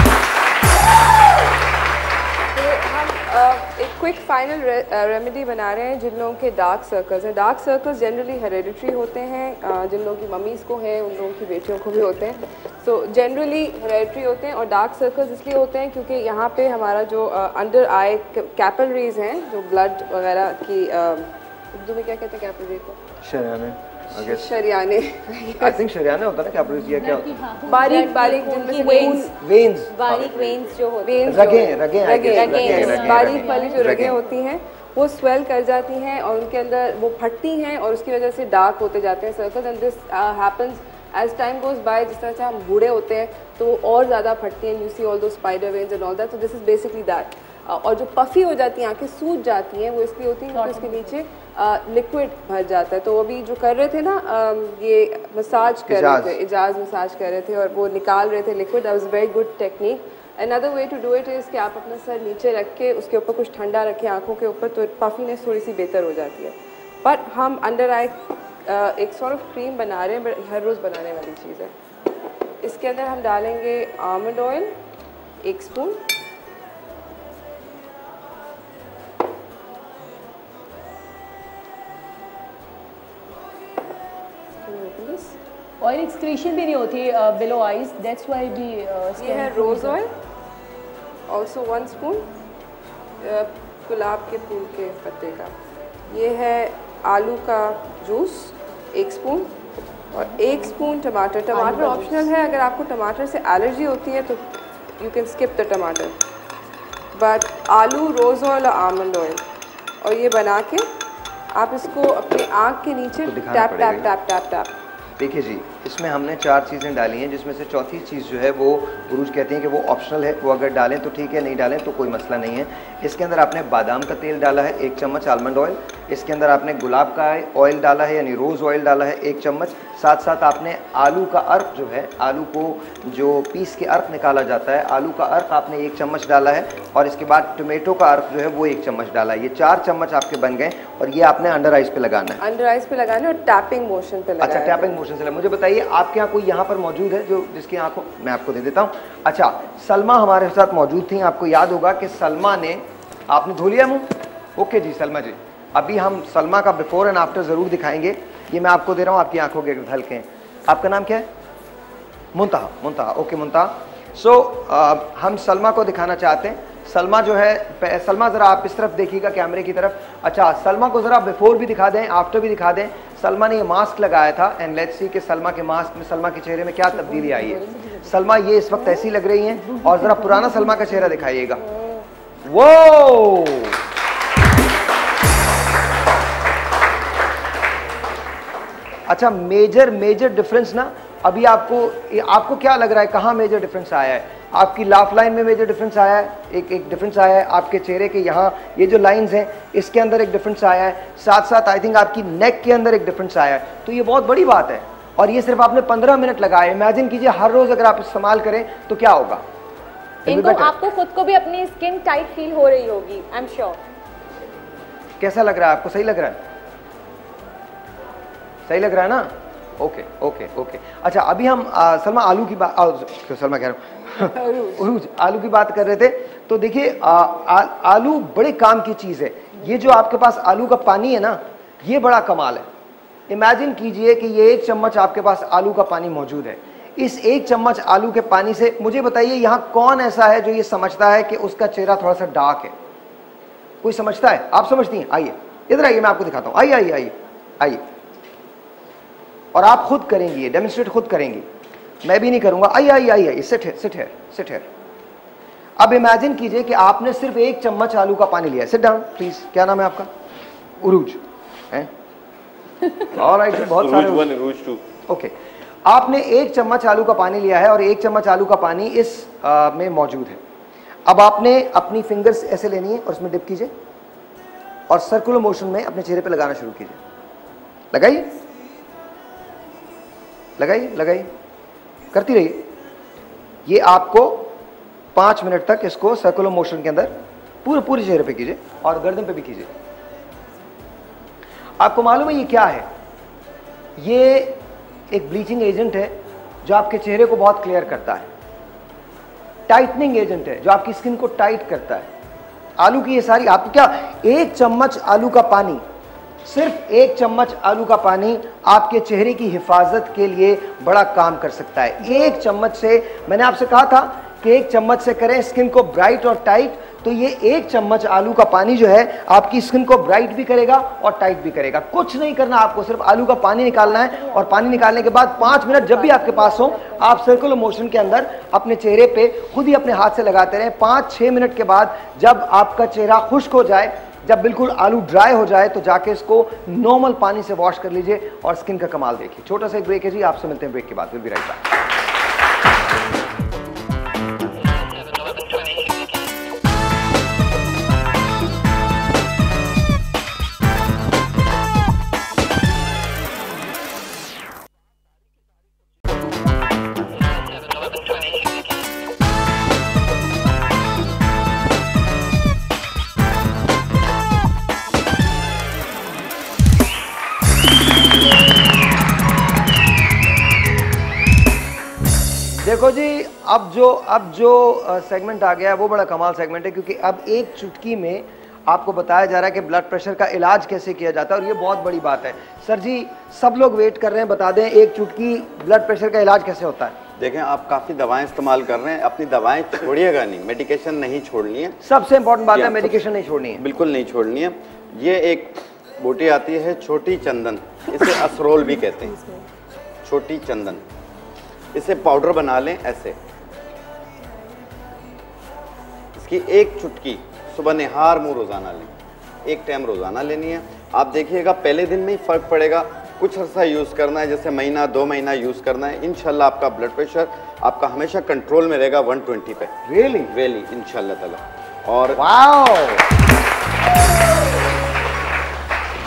हम एक क्विक फाइनल रेमेडी बना रहे हैं जिन लोगों के डार्क सर्कल्स हैं। डार्क सर्कल्स जनरली हेरेडिटरी होते हैं, जिन लोगों की मम्मीज़ को हैं, उन लोगों की बेटियों को भी होते हैं, तो जनरली हेरेडिटरी होते हैं। और डार्क सर्कल्स इसलिए होते हैं क्योंकि यहाँ पे हमारा जो अंडर आई कैपिलरीज हैं, जो ब्लड वगैरह की उर्दू में क्या कहते हैं कैपिलरी को, शरियाने, आई थिंक शरियाने होता है ना कैपिलरीज, या क्या होता है बारीक बारीक जिनमें वेन्स जो होती हैं, बारीक वाली जो रगें होती हैं वो स्वेल कर जाती हैं और उनके अंदर वो फटती हैं और उसकी वजह से डार्क होते जाते हैं circles. And this happens as time goes by, जिस तरह से हम बूढ़े होते हैं तो और ज़्यादा फटती हैं, you see all those spider veins and all that, तो दिस इज़ बेसिकली दैट। और जो पफी हो जाती हैं, आंखें सूज जाती हैं, वो इसलिए होती हैं क्योंकि उसके नीचे लिक्विड भर जाता है। तो अभी जो कर रहे थे ना ये मसाज कर रहे थे, इजाज़ मसाज कर रहे थे और वो निकाल रहे थे liquid, that was very good technique. Another way to do it is कि आप अपना सर नीचे रख के उसके ऊपर कुछ ठंडा रखें आँखों के ऊपर, तो पफीनेस थोड़ी सी बेहतर हो जाती है। पर हम अंडर आई एक सॉर्ट ऑफ क्रीम बना रहे हैं, हर रोज़ बनाने वाली चीज़ है। इसके अंदर हम डालेंगे almond oil 1 spoon, oil excretion भी नहीं होती बिलो आइज, दैट्स व्हाई भी ये है रोज़ ऑयल, ऑल्सो 1 स्पून गुलाब के फूल के पत्ते का, ये है आलू का जूस 1 स्पून और 1 स्पून टमाटर। टमाटर ऑप्शनल है, अगर आपको टमाटर से एलर्जी होती है तो you can skip the tamatar, but आलू, रोज़ ऑयल और आलमंड ऑयल, और ये बना के आप इसको अपने आँख के नीचे tap tap tap tap tap. देखिए जी, इसमें हमने 4 चीज़ें डाली हैं, जिसमें से चौथी चीज़ जो है वो गुरुज कहते हैं कि वो ऑप्शनल है, वो अगर डालें तो ठीक है, नहीं डालें तो कोई मसला नहीं है। इसके अंदर आपने बादाम का तेल डाला है 1 चम्मच, आलमंड ऑयल, इसके अंदर आपने गुलाब का ऑयल डाला है यानी रोज़ ऑयल डाला है 1 चम्मच, साथ साथ आपने आलू का अर्क जो है, आलू को जो पीस के अर्क निकाला जाता है, आलू का अर्क आपने 1 चम्मच डाला है, और इसके बाद टोमेटो का अर्क जो है वो 1 चम्मच डाला है। ये 4 चम्मच आपके बन गए, और ये आपने अंडर आइज पे लगाना है, अंडर आइज पे लगाना है और टैपिंग मोशन पे लगाना है। अच्छा, टैपिंग मोशन से मुझे बताइए आपके यहाँ कोई यहाँ पर मौजूद है जो जिसकी आँखों, मैं आपको दे देता हूँ। अच्छा, सलमा हमारे साथ मौजूद थी, आपको याद होगा कि सलमा ने, आपने धो लिया मुँह? ओके जी सलमा जी, अभी हम सलमा का बिफोर एंड आफ्टर ज़रूर दिखाएंगे। ये मैं आपको दे रहा हूँ, आपकी आंखों के हल्के हैं। आपका नाम क्या है? मुंतहा। मुंतहा, ओके मुंतहा। सो हम सलमा को दिखाना चाहते हैं सलमा जो है, सलमा ज़रा आप इस तरफ देखिएगा कैमरे की तरफ। अच्छा, सलमा को ज़रा बिफोर भी दिखा दें, आफ्टर भी दिखा दें। सलमा ने ये मास्क लगाया था एंड लेट्स सी कि सलमा के मास्क में, सलमा के चेहरे में क्या तब्दीली आई है। सलमा ये इस वक्त ऐसी लग रही हैं, और ज़रा पुराना सलमा का चेहरा दिखाइएगा। वो अच्छा, मेजर मेजर डिफरेंस ना अभी आपको क्या लग रहा है, कहाँ मेजर डिफरेंस आया है? आपकी लाफ लाइन में मेजर डिफरेंस आया है, एक डिफरेंस आया है। आपके चेहरे के यहाँ ये जो लाइंस हैं इसके अंदर एक डिफरेंस आया है, साथ साथ आई थिंक आपकी नेक के अंदर एक डिफरेंस आया है। तो ये बहुत बड़ी बात है, और ये सिर्फ आपने 15 मिनट लगाए। इमेजिन कीजिए हर रोज़ अगर आप इस्तेमाल करें तो क्या होगा। आपको खुद को भी अपनी स्किन टाइट फील हो रही होगी, आई एम श्योर। कैसा लग रहा है आपको? सही लग रहा है, सही लग रहा है ना? Okay okay okay. अच्छा, अभी हम सलमा आलू की बात, सलमा कह रहा हूँ अरूज, आलू की बात कर रहे थे। तो देखिए आलू बड़े काम की चीज़ है। ये जो आपके पास आलू का पानी है ना, ये बड़ा कमाल है। इमेजिन कीजिए कि ये एक चम्मच आपके पास आलू का पानी मौजूद है। इस एक चम्मच आलू के पानी से मुझे बताइए यहाँ कौन ऐसा है जो ये समझता है कि उसका चेहरा थोड़ा सा डार्क है? कोई समझता है? आप समझती हैं? आइए इधर आइए, मैं आपको दिखाता हूँ। आइए आइए आइए आइए, और आप खुद करेंगी, ये डेमोंस्ट्रेट खुद करेंगी, मैं भी नहीं करूँगा। आइए आइए आइए, sit here sit here sit here. अब इमेजिन कीजिए कि आपने सिर्फ एक चम्मच आलू का पानी लिया। Sit down please. क्या नाम है आपका? उरूज है। ऑलराइट, बहुत सारे ओके। आपने एक चम्मच आलू का पानी लिया है और एक चम्मच आलू का पानी इस में मौजूद है। अब आपने अपनी फिंगर्स ऐसे लेनी है और उसमें डिप कीजिए और सर्कुलर मोशन में अपने चेहरे पे लगाना शुरू कीजिए। लगाइए लगाइए लगाइए, करती रहिए। ये आपको 5 मिनट तक इसको सर्कुलर मोशन के अंदर पूरे चेहरे पे कीजिए और गर्दन पे भी कीजिए। आपको मालूम है ये क्या है? ये एक ब्लीचिंग एजेंट है जो आपके चेहरे को बहुत क्लियर करता है। टाइटनिंग एजेंट है जो आपकी स्किन को टाइट करता है। आलू की ये सारी आपको क्या, एक चम्मच आलू का पानी, सिर्फ एक चम्मच आलू का पानी आपके चेहरे की हिफाजत के लिए बड़ा काम कर सकता है। एक चम्मच से, मैंने आपसे कहा था कि एक चम्मच से करें स्किन को ब्राइट और टाइट, तो ये एक चम्मच आलू का पानी जो है आपकी स्किन को ब्राइट भी करेगा और टाइट भी करेगा। कुछ नहीं करना आपको, सिर्फ आलू का पानी निकालना है, और पानी निकालने के बाद 5 मिनट जब भी आपके पास हो आप सर्कुलर मोशन के अंदर अपने चेहरे पे खुद ही अपने हाथ से लगाते रहें। 5-6 मिनट के बाद जब आपका चेहरा खुश्क हो जाए, जब बिल्कुल आलू ड्राई हो जाए, तो जाके इसको नॉर्मल पानी से वॉश कर लीजिए और स्किन का कमाल देखिए। छोटा सा एक ब्रेक है जी, आपसे मिलते हैं ब्रेक के बाद। Will be right back. देखो जी, अब जो सेगमेंट आ गया है वो बड़ा कमाल सेगमेंट है, क्योंकि अब एक चुटकी में आपको बताया जा रहा है कि ब्लड प्रेशर का इलाज कैसे किया जाता है, और ये बहुत बड़ी बात है। सर जी, सब लोग वेट कर रहे हैं, बता दें एक चुटकी ब्लड प्रेशर का इलाज कैसे होता है। देखें, आप काफ़ी दवाएं इस्तेमाल कर रहे हैं, अपनी दवाएं छोड़िएगा नहीं, मेडिकेशन नहीं छोड़नी है। सबसे इंपॉर्टेंट बात है, मेडिकेशन नहीं छोड़नी है, बिल्कुल नहीं छोड़नी है। ये एक बूटी आती है छोटी चंदन, इसे असरोल भी कहते हैं। छोटी चंदन, इसे पाउडर बना लें ऐसे। इसकी एक चुटकी सुबह निहार मुंह रोज़ाना लें, एक टाइम रोज़ाना लेनी है। आप देखिएगा पहले दिन में ही फ़र्क पड़ेगा। कुछ अर्सा यूज़ करना है, जैसे महीना 2 महीना यूज़ करना है। इंशाल्लाह आपका ब्लड प्रेशर आपका हमेशा कंट्रोल में रहेगा 120 पे। रियली रियली, इंशाल्लाह ताला। और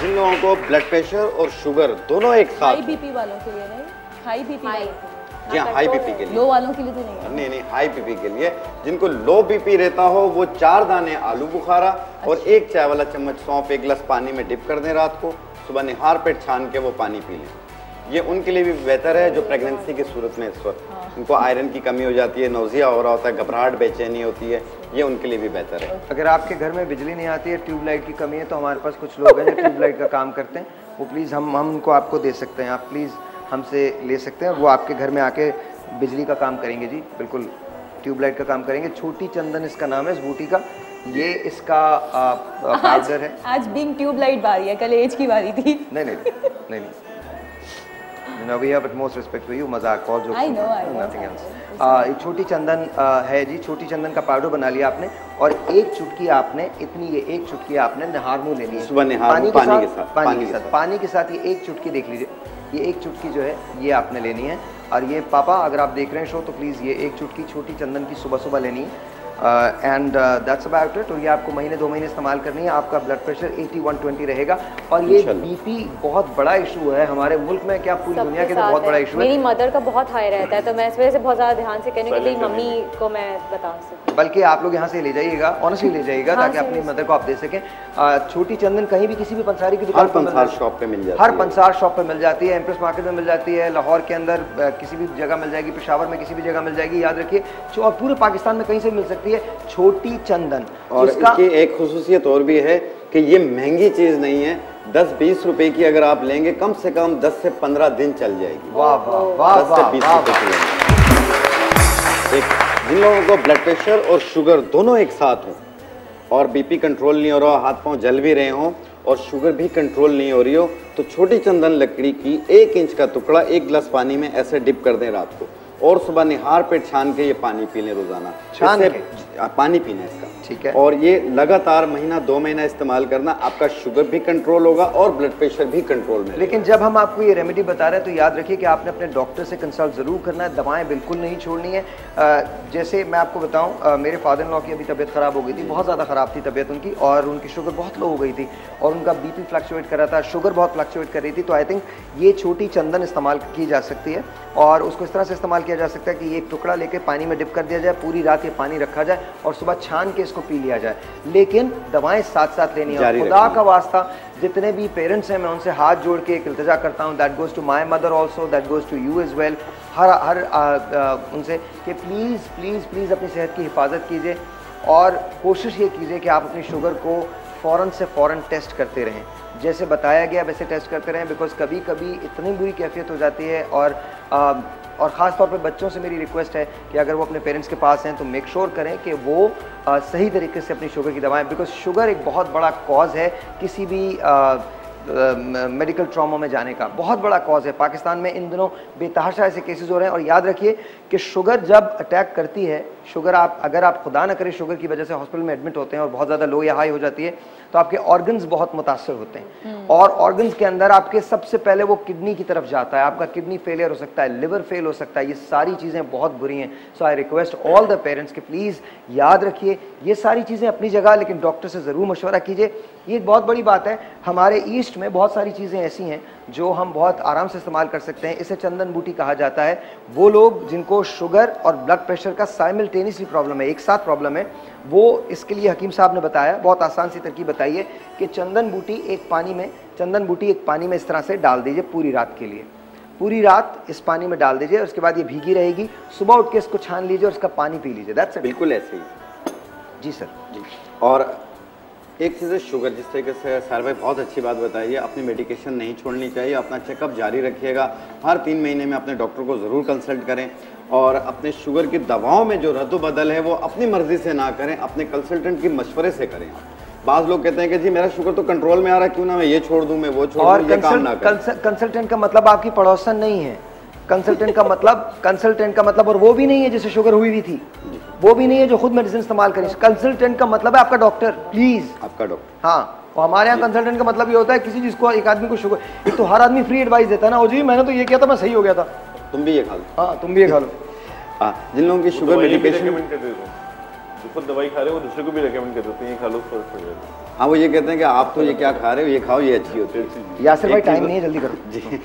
जिन लोगों को ब्लड प्रेशर और शुगर दोनों एक साथ, बीपी वालों के लिए, हाई बीपी, जी हाँ, हाई बीपी के लिए, लो वालों के लिए तो नहीं है। नहीं नहीं, हाई बीपी के लिए, जिनको लो बीपी रहता हो वो 4 दाने आलू बुखारा और 1 चाय वाला चम्मच सौंफ 1 गिलास पानी में डिप कर दें रात को, सुबह निहार पेट छान के वो पानी पी लें। ये उनके लिए भी बेहतर है जो प्रेगनेंसी की सूरत में इस वक्त उनको आयरन की कमी हो जाती है, नोजिया हो रहा होता है, घबराहट बेचैनी होती है, ये उनके लिए भी बेहतर है। अगर आपके घर में बिजली नहीं आती है, ट्यूबलाइट की कमी है, तो हमारे पास कुछ लोग हैं जो ट्यूबलाइट का काम करते हैं, वो प्लीज़ हम उनको आपको दे सकते हैं। आप प्लीज़ हमसे ले सकते हैं, वो आपके घर में आके बिजली का काम करेंगे जी, बिल्कुल ट्यूबलाइट का काम करेंगे। छोटी चंदन इसका नाम है इस बूटी का, ये इसका पाउडर है। आज बीम ट्यूबलाइट बारी है, कल एज की बारी थी। नहीं, we have utmost respect for you, मजाक कॉल जो nothing else। छोटी चंदन है जी, छोटी चंदन का पाउडर बना लिया आपने और एक चुटकी आपने इतनी, ये एक चुटकी आपने निहारमू लेनी है सुबह निहारमू पानी के साथ ये एक चुटकी, देख लीजिए ये एक चुटकी जो है ये आपने लेनी है। और ये पापा अगर आप देख रहे हैं शो तो प्लीज़ ये एक चुटकी छोटी चंदन की सुबह सुबह लेनी है। And that's about it. और ये आपको महीने दो महीने इस्तेमाल करनी है, आपका ब्लड प्रेशर 80/120 रहेगा। और ये बीपी बहुत बड़ा इशू है हमारे मुल्क में, क्या पूरी दुनिया के लिए बहुत बड़ा इशू है। मेरी मदर का बहुत हाई रहता है तो मैं इस वजह से बहुत ज़्यादा ध्यान से कहने के लिए मम्मी को मैं बता सकती। बल्कि आप लोग यहाँ से ले जाइएगा, ऑनेस्टली ले जाइएगा ताकि अपनी मदर को आप दे सकें। छोटी चंदन कहीं भी किसी भी पंसारी की दुकान हर पंसार शॉप पे मिल जाती है, एम्प्रेस मार्केट में मिल जाती है, लाहौर के अंदर किसी भी जगह मिल जाएगी, पेशावर में किसी भी जगह मिल जाएगी। याद रखिए और पूरे पाकिस्तान में कहीं से मिल सकती है छोटी चंदन। और इसकी एक खुसूसियत और भी है कि ये महंगी चीज़ नहीं है, 10-20 रुपए की अगर आप लेंगे कम से कम 10 से 15 दिन चल जाएगी। वाह वाह, 10 से 20 रुपए। जिन लोगों को ब्लड प्रेशर और शुगर दोनों एक साथ हों और बीपी कंट्रोल नहीं हो रहा, हाथ पांव जल भी रहे हों और शुगर भी कंट्रोल नहीं हो रही हो, तो छोटी चंदन लकड़ी की 1 इंच का टुकड़ा 1 गिलास पानी में ऐसे डिप कर दें रात को और सुबह निहार पे छान के ये पानी पी लें रोजाना। पानी पीना इसका, ठीक है। और ये लगातार महीना दो महीना इस्तेमाल करना, आपका शुगर भी कंट्रोल होगा और ब्लड प्रेशर भी कंट्रोल में। लेकिन जब हम आपको ये रेमेडी बता रहे हैं तो याद रखिए कि आपने अपने डॉक्टर से कंसल्ट ज़रूर करना है, दवाएं बिल्कुल नहीं छोड़नी है। जैसे मैं आपको बताऊँ, मेरे फादर इन लॉ की अभी तबीयत ख़राब हो गई थी, बहुत ज़्यादा ख़राब थी तबीयत उनकी और उनकी शुगर बहुत लो हो गई थी और उनका बीपी फ्लक्चुएट कर रहा था, शुगर बहुत फ्लक्चुएट कर रही थी। तो आई थिंक ये छोटी चंदन इस्तेमाल की जा सकती है और उसको इस तरह से इस्तेमाल किया जा सकता है कि एक टुकड़ा लेके पानी में डिप कर दिया जाए, पूरी रात ये पानी रखा जाए और सुबह छान के इसको पी लिया जाए। लेकिन दवाएं साथ साथ लेनी है। खुदा का वास्ता जितने भी पेरेंट्स हैं मैं उनसे हाथ जोड़ के एक इल्तिजा करता हूँ, that goes to my mother also, that goes to you as well, उनसे कि प्लीज़ प्लीज़ प्लीज़ अपनी सेहत की हिफाजत कीजिए और कोशिश ये कीजिए कि आप अपनी शुगर को फ़ौरन से फ़ौरन टेस्ट करते रहें, जैसे बताया गया वैसे टेस्ट करते रहें। बिकॉज़ कभी कभी इतनी बुरी कैफियत हो जाती है और ख़ास तौर पे बच्चों से मेरी रिक्वेस्ट है कि अगर वो अपने पेरेंट्स के पास हैं तो मेक श्योर करें कि वो सही तरीके से अपनी शुगर की दवाएं, बिकॉज़ शुगर एक बहुत बड़ा कॉज़ है किसी भी मेडिकल ट्रॉमा में जाने का, बहुत बड़ा कॉज है। पाकिस्तान में इन दिनों बेतहाशा ऐसे केसेस हो रहे हैं। और याद रखिए कि शुगर जब अटैक करती है, शुगर अगर आप खुदा न करे शुगर की वजह से हॉस्पिटल में एडमिट होते हैं और बहुत ज़्यादा लो या हाई हो जाती है तो आपके ऑर्गन्स बहुत मुतासर होते हैं और ऑर्गन्स के अंदर आपके सबसे पहले वो किडनी की तरफ जाता है, आपका किडनी फेलियर हो सकता है, लिवर फेल हो सकता है, ये सारी चीज़ें बहुत बुरी हैं। So I request all the parents कि प्लीज़ याद रखिए ये सारी चीज़ें अपनी जगह, लेकिन डॉक्टर से ज़रूर मशवरा कीजिए। ये बहुत बड़ी बात है, हमारे ईस्ट में बहुत सारी चीज़ें ऐसी हैं जो हम बहुत आराम से इस्तेमाल कर सकते हैं। इसे चंदन बूटी कहा जाता है। वो लोग जिनको शुगर और ब्लड प्रेशर का साइमल्टेनियसली प्रॉब्लम है, एक साथ प्रॉब्लम है, वो इसके लिए हकीम साहब ने बताया बहुत आसान सी तरकीब बताई है कि चंदन बूटी एक पानी में इस तरह से डाल दीजिए पूरी रात के लिए, पूरी रात इस पानी में डाल दीजिए और उसके बाद ये भीगी रहेगी, सुबह उठ के इसको छान लीजिए और उसका पानी पी लीजिए। That's it. बिल्कुल ऐसे ही जी सर जी। और एक चीज़ है शुगर, जिस तरीके से सर भाई बहुत अच्छी बात बताइए, अपनी मेडिकेशन नहीं छोड़नी चाहिए, अपना चेकअप जारी रखिएगा, हर 3 महीने में अपने डॉक्टर को ज़रूर कंसल्ट करें और अपने शुगर की दवाओं में जो रद्द बदल है वो अपनी मर्ज़ी से ना करें, अपने कंसल्टेंट की मशवरे से करें। बाज़ लोग कहते हैं कि जी मेरा शुगर तो कंट्रोल में आ रहा है, क्यों ना मैं ये छोड़ दूँ मैं वो छोड़ दूँ, ये काम ना करें। कंसल्टेंट का मतलब आपकी पड़ोसन नहीं है, कंसल्टेंट का मतलब और वो भी नहीं है जिसे शुगर हुई हुई थी, वो भी नहीं है जो खुद मेडिसिन इस्तेमाल करें। कंसल्टेंट का मतलब है आपका डॉक्टर, प्लीज आपका डॉक्टर। हाँ, और हमारे यहाँ कंसल्टेंट का मतलब ये होता है किसी जिसको, एक आदमी को शुगर, तो हर आदमी फ्री एडवाइस देता है ना, ओ जी मैंने तो ये किया था मैं सही हो गया था, तुम भी ये खा लो। हाँ तुम भी ये खा लो। हाँ, जिन लोगों की शुगर मेडिकेशन जो खुद दवाई खा रहे हो दूसरे को भी रेकमेंड कर देते हैं, ये खा लो। हाँ वो ये कहते हैं कि आप तो ये क्या खा रहे हो, ये खाओ ये अच्छी होती है। यासिर भाई टाइम नहीं है, जल्दी करो जी।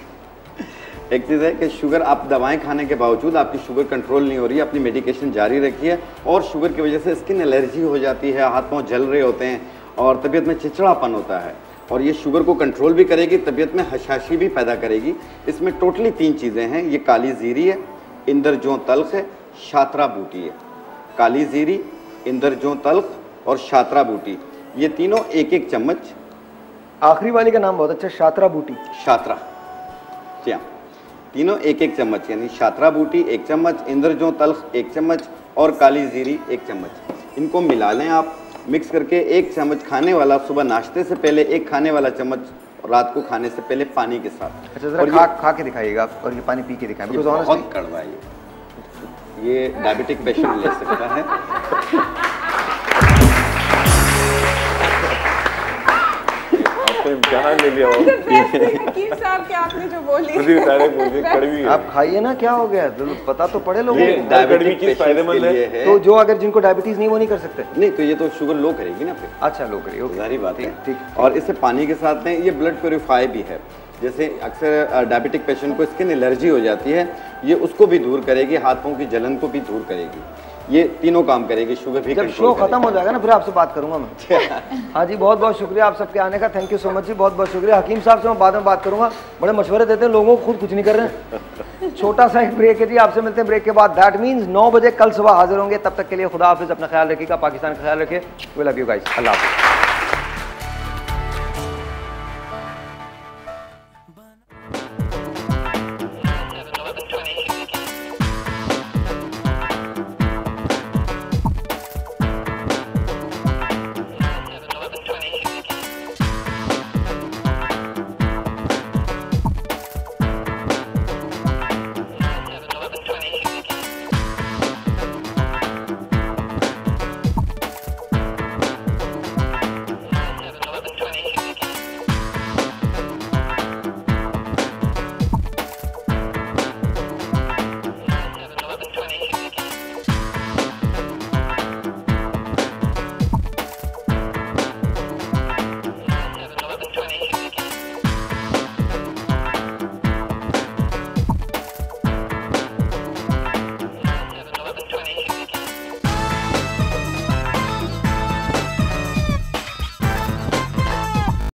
एक चीज़ है कि शुगर, आप दवाएं खाने के बावजूद आपकी शुगर कंट्रोल नहीं हो रही है, अपनी मेडिकेशन जारी रखिए। और शुगर की वजह से स्किन एलर्जी हो जाती है, हाथ पांव जल रहे होते हैं और तबीयत में चिड़चिड़ापन होता है, और ये शुगर को कंट्रोल भी करेगी, तबीयत में हशाशी भी पैदा करेगी। इसमें टोटली 3 चीज़ें हैं, ये काली जीरी है, इंद्रजो तलख है, शात्रा बूटी है। काली जीरी, इंद्रजो तलख और शात्रा बूटी, ये तीनों 1-1 चम्मच। आखिरी वाली का नाम बहुत अच्छा, शात्रा बूटी, शात्रा जी हाँ। तीनों 1-1 चम्मच, यानी शात्रा बूटी 1 चम्मच, इंद्रजो तलख 1 चम्मच, और काली जीरी 1 चम्मच, इनको मिला लें आप मिक्स करके। 1 चम्मच खाने वाला सुबह नाश्ते से पहले, 1 खाने वाला चम्मच रात को खाने से पहले पानी के साथ। अच्छा, और खा के दिखाइएगा और ये पानी पी के दिखाएंगे। बहुत कड़वा है ये डायबिटिक पेशेंट ले सकता है। इम्तिहान ले लिया साहब के आपने जो बोली। आप खाइए ना, क्या हो गया, पता तो पड़े लोगों को डायबिटीज फायदेमंद है। तो जो अगर जिनको डायबिटीज नहीं, वो नहीं कर सकते। नहीं तो ये तो शुगर लो करेगी ना फिर। अच्छा, लो करेगी, सारी बात है ठीक। और इसे पानी के साथ में, ये ब्लड प्योरीफाई भी है। जैसे अक्सर डायबिटिक पेशेंट को स्किन एलर्जी हो जाती है, ये उसको भी दूर करेगी, हाथों की जलन को भी दूर करेगी, ये तीनों काम करेगी, शुगर भी कंट्रोल। जब शो खत्म हो जाएगा ना फिर आपसे बात करूंगा मैं। हाँ जी, बहुत बहुत शुक्रिया आप सबके आने का, थैंक यू सो मच जी, बहुत बहुत शुक्रिया। हकीम साहब से मैं बाद में बात करूंगा, बड़े मशवरे देते हैं लोगों को, खुद कुछ नहीं कर रहे। छोटा सा एक ब्रेक है जी, आपसे मिलते हैं ब्रेक के बाद। दैट मीन्स 9 बजे कल सुबह हाजिर होंगे, तब तक के लिए खुदा हाफिज़, अपना ख्याल रखिएगा, पाकिस्तान का ख्याल रखिए। वी लव यू गाइस, अल्लाह हाफिज़।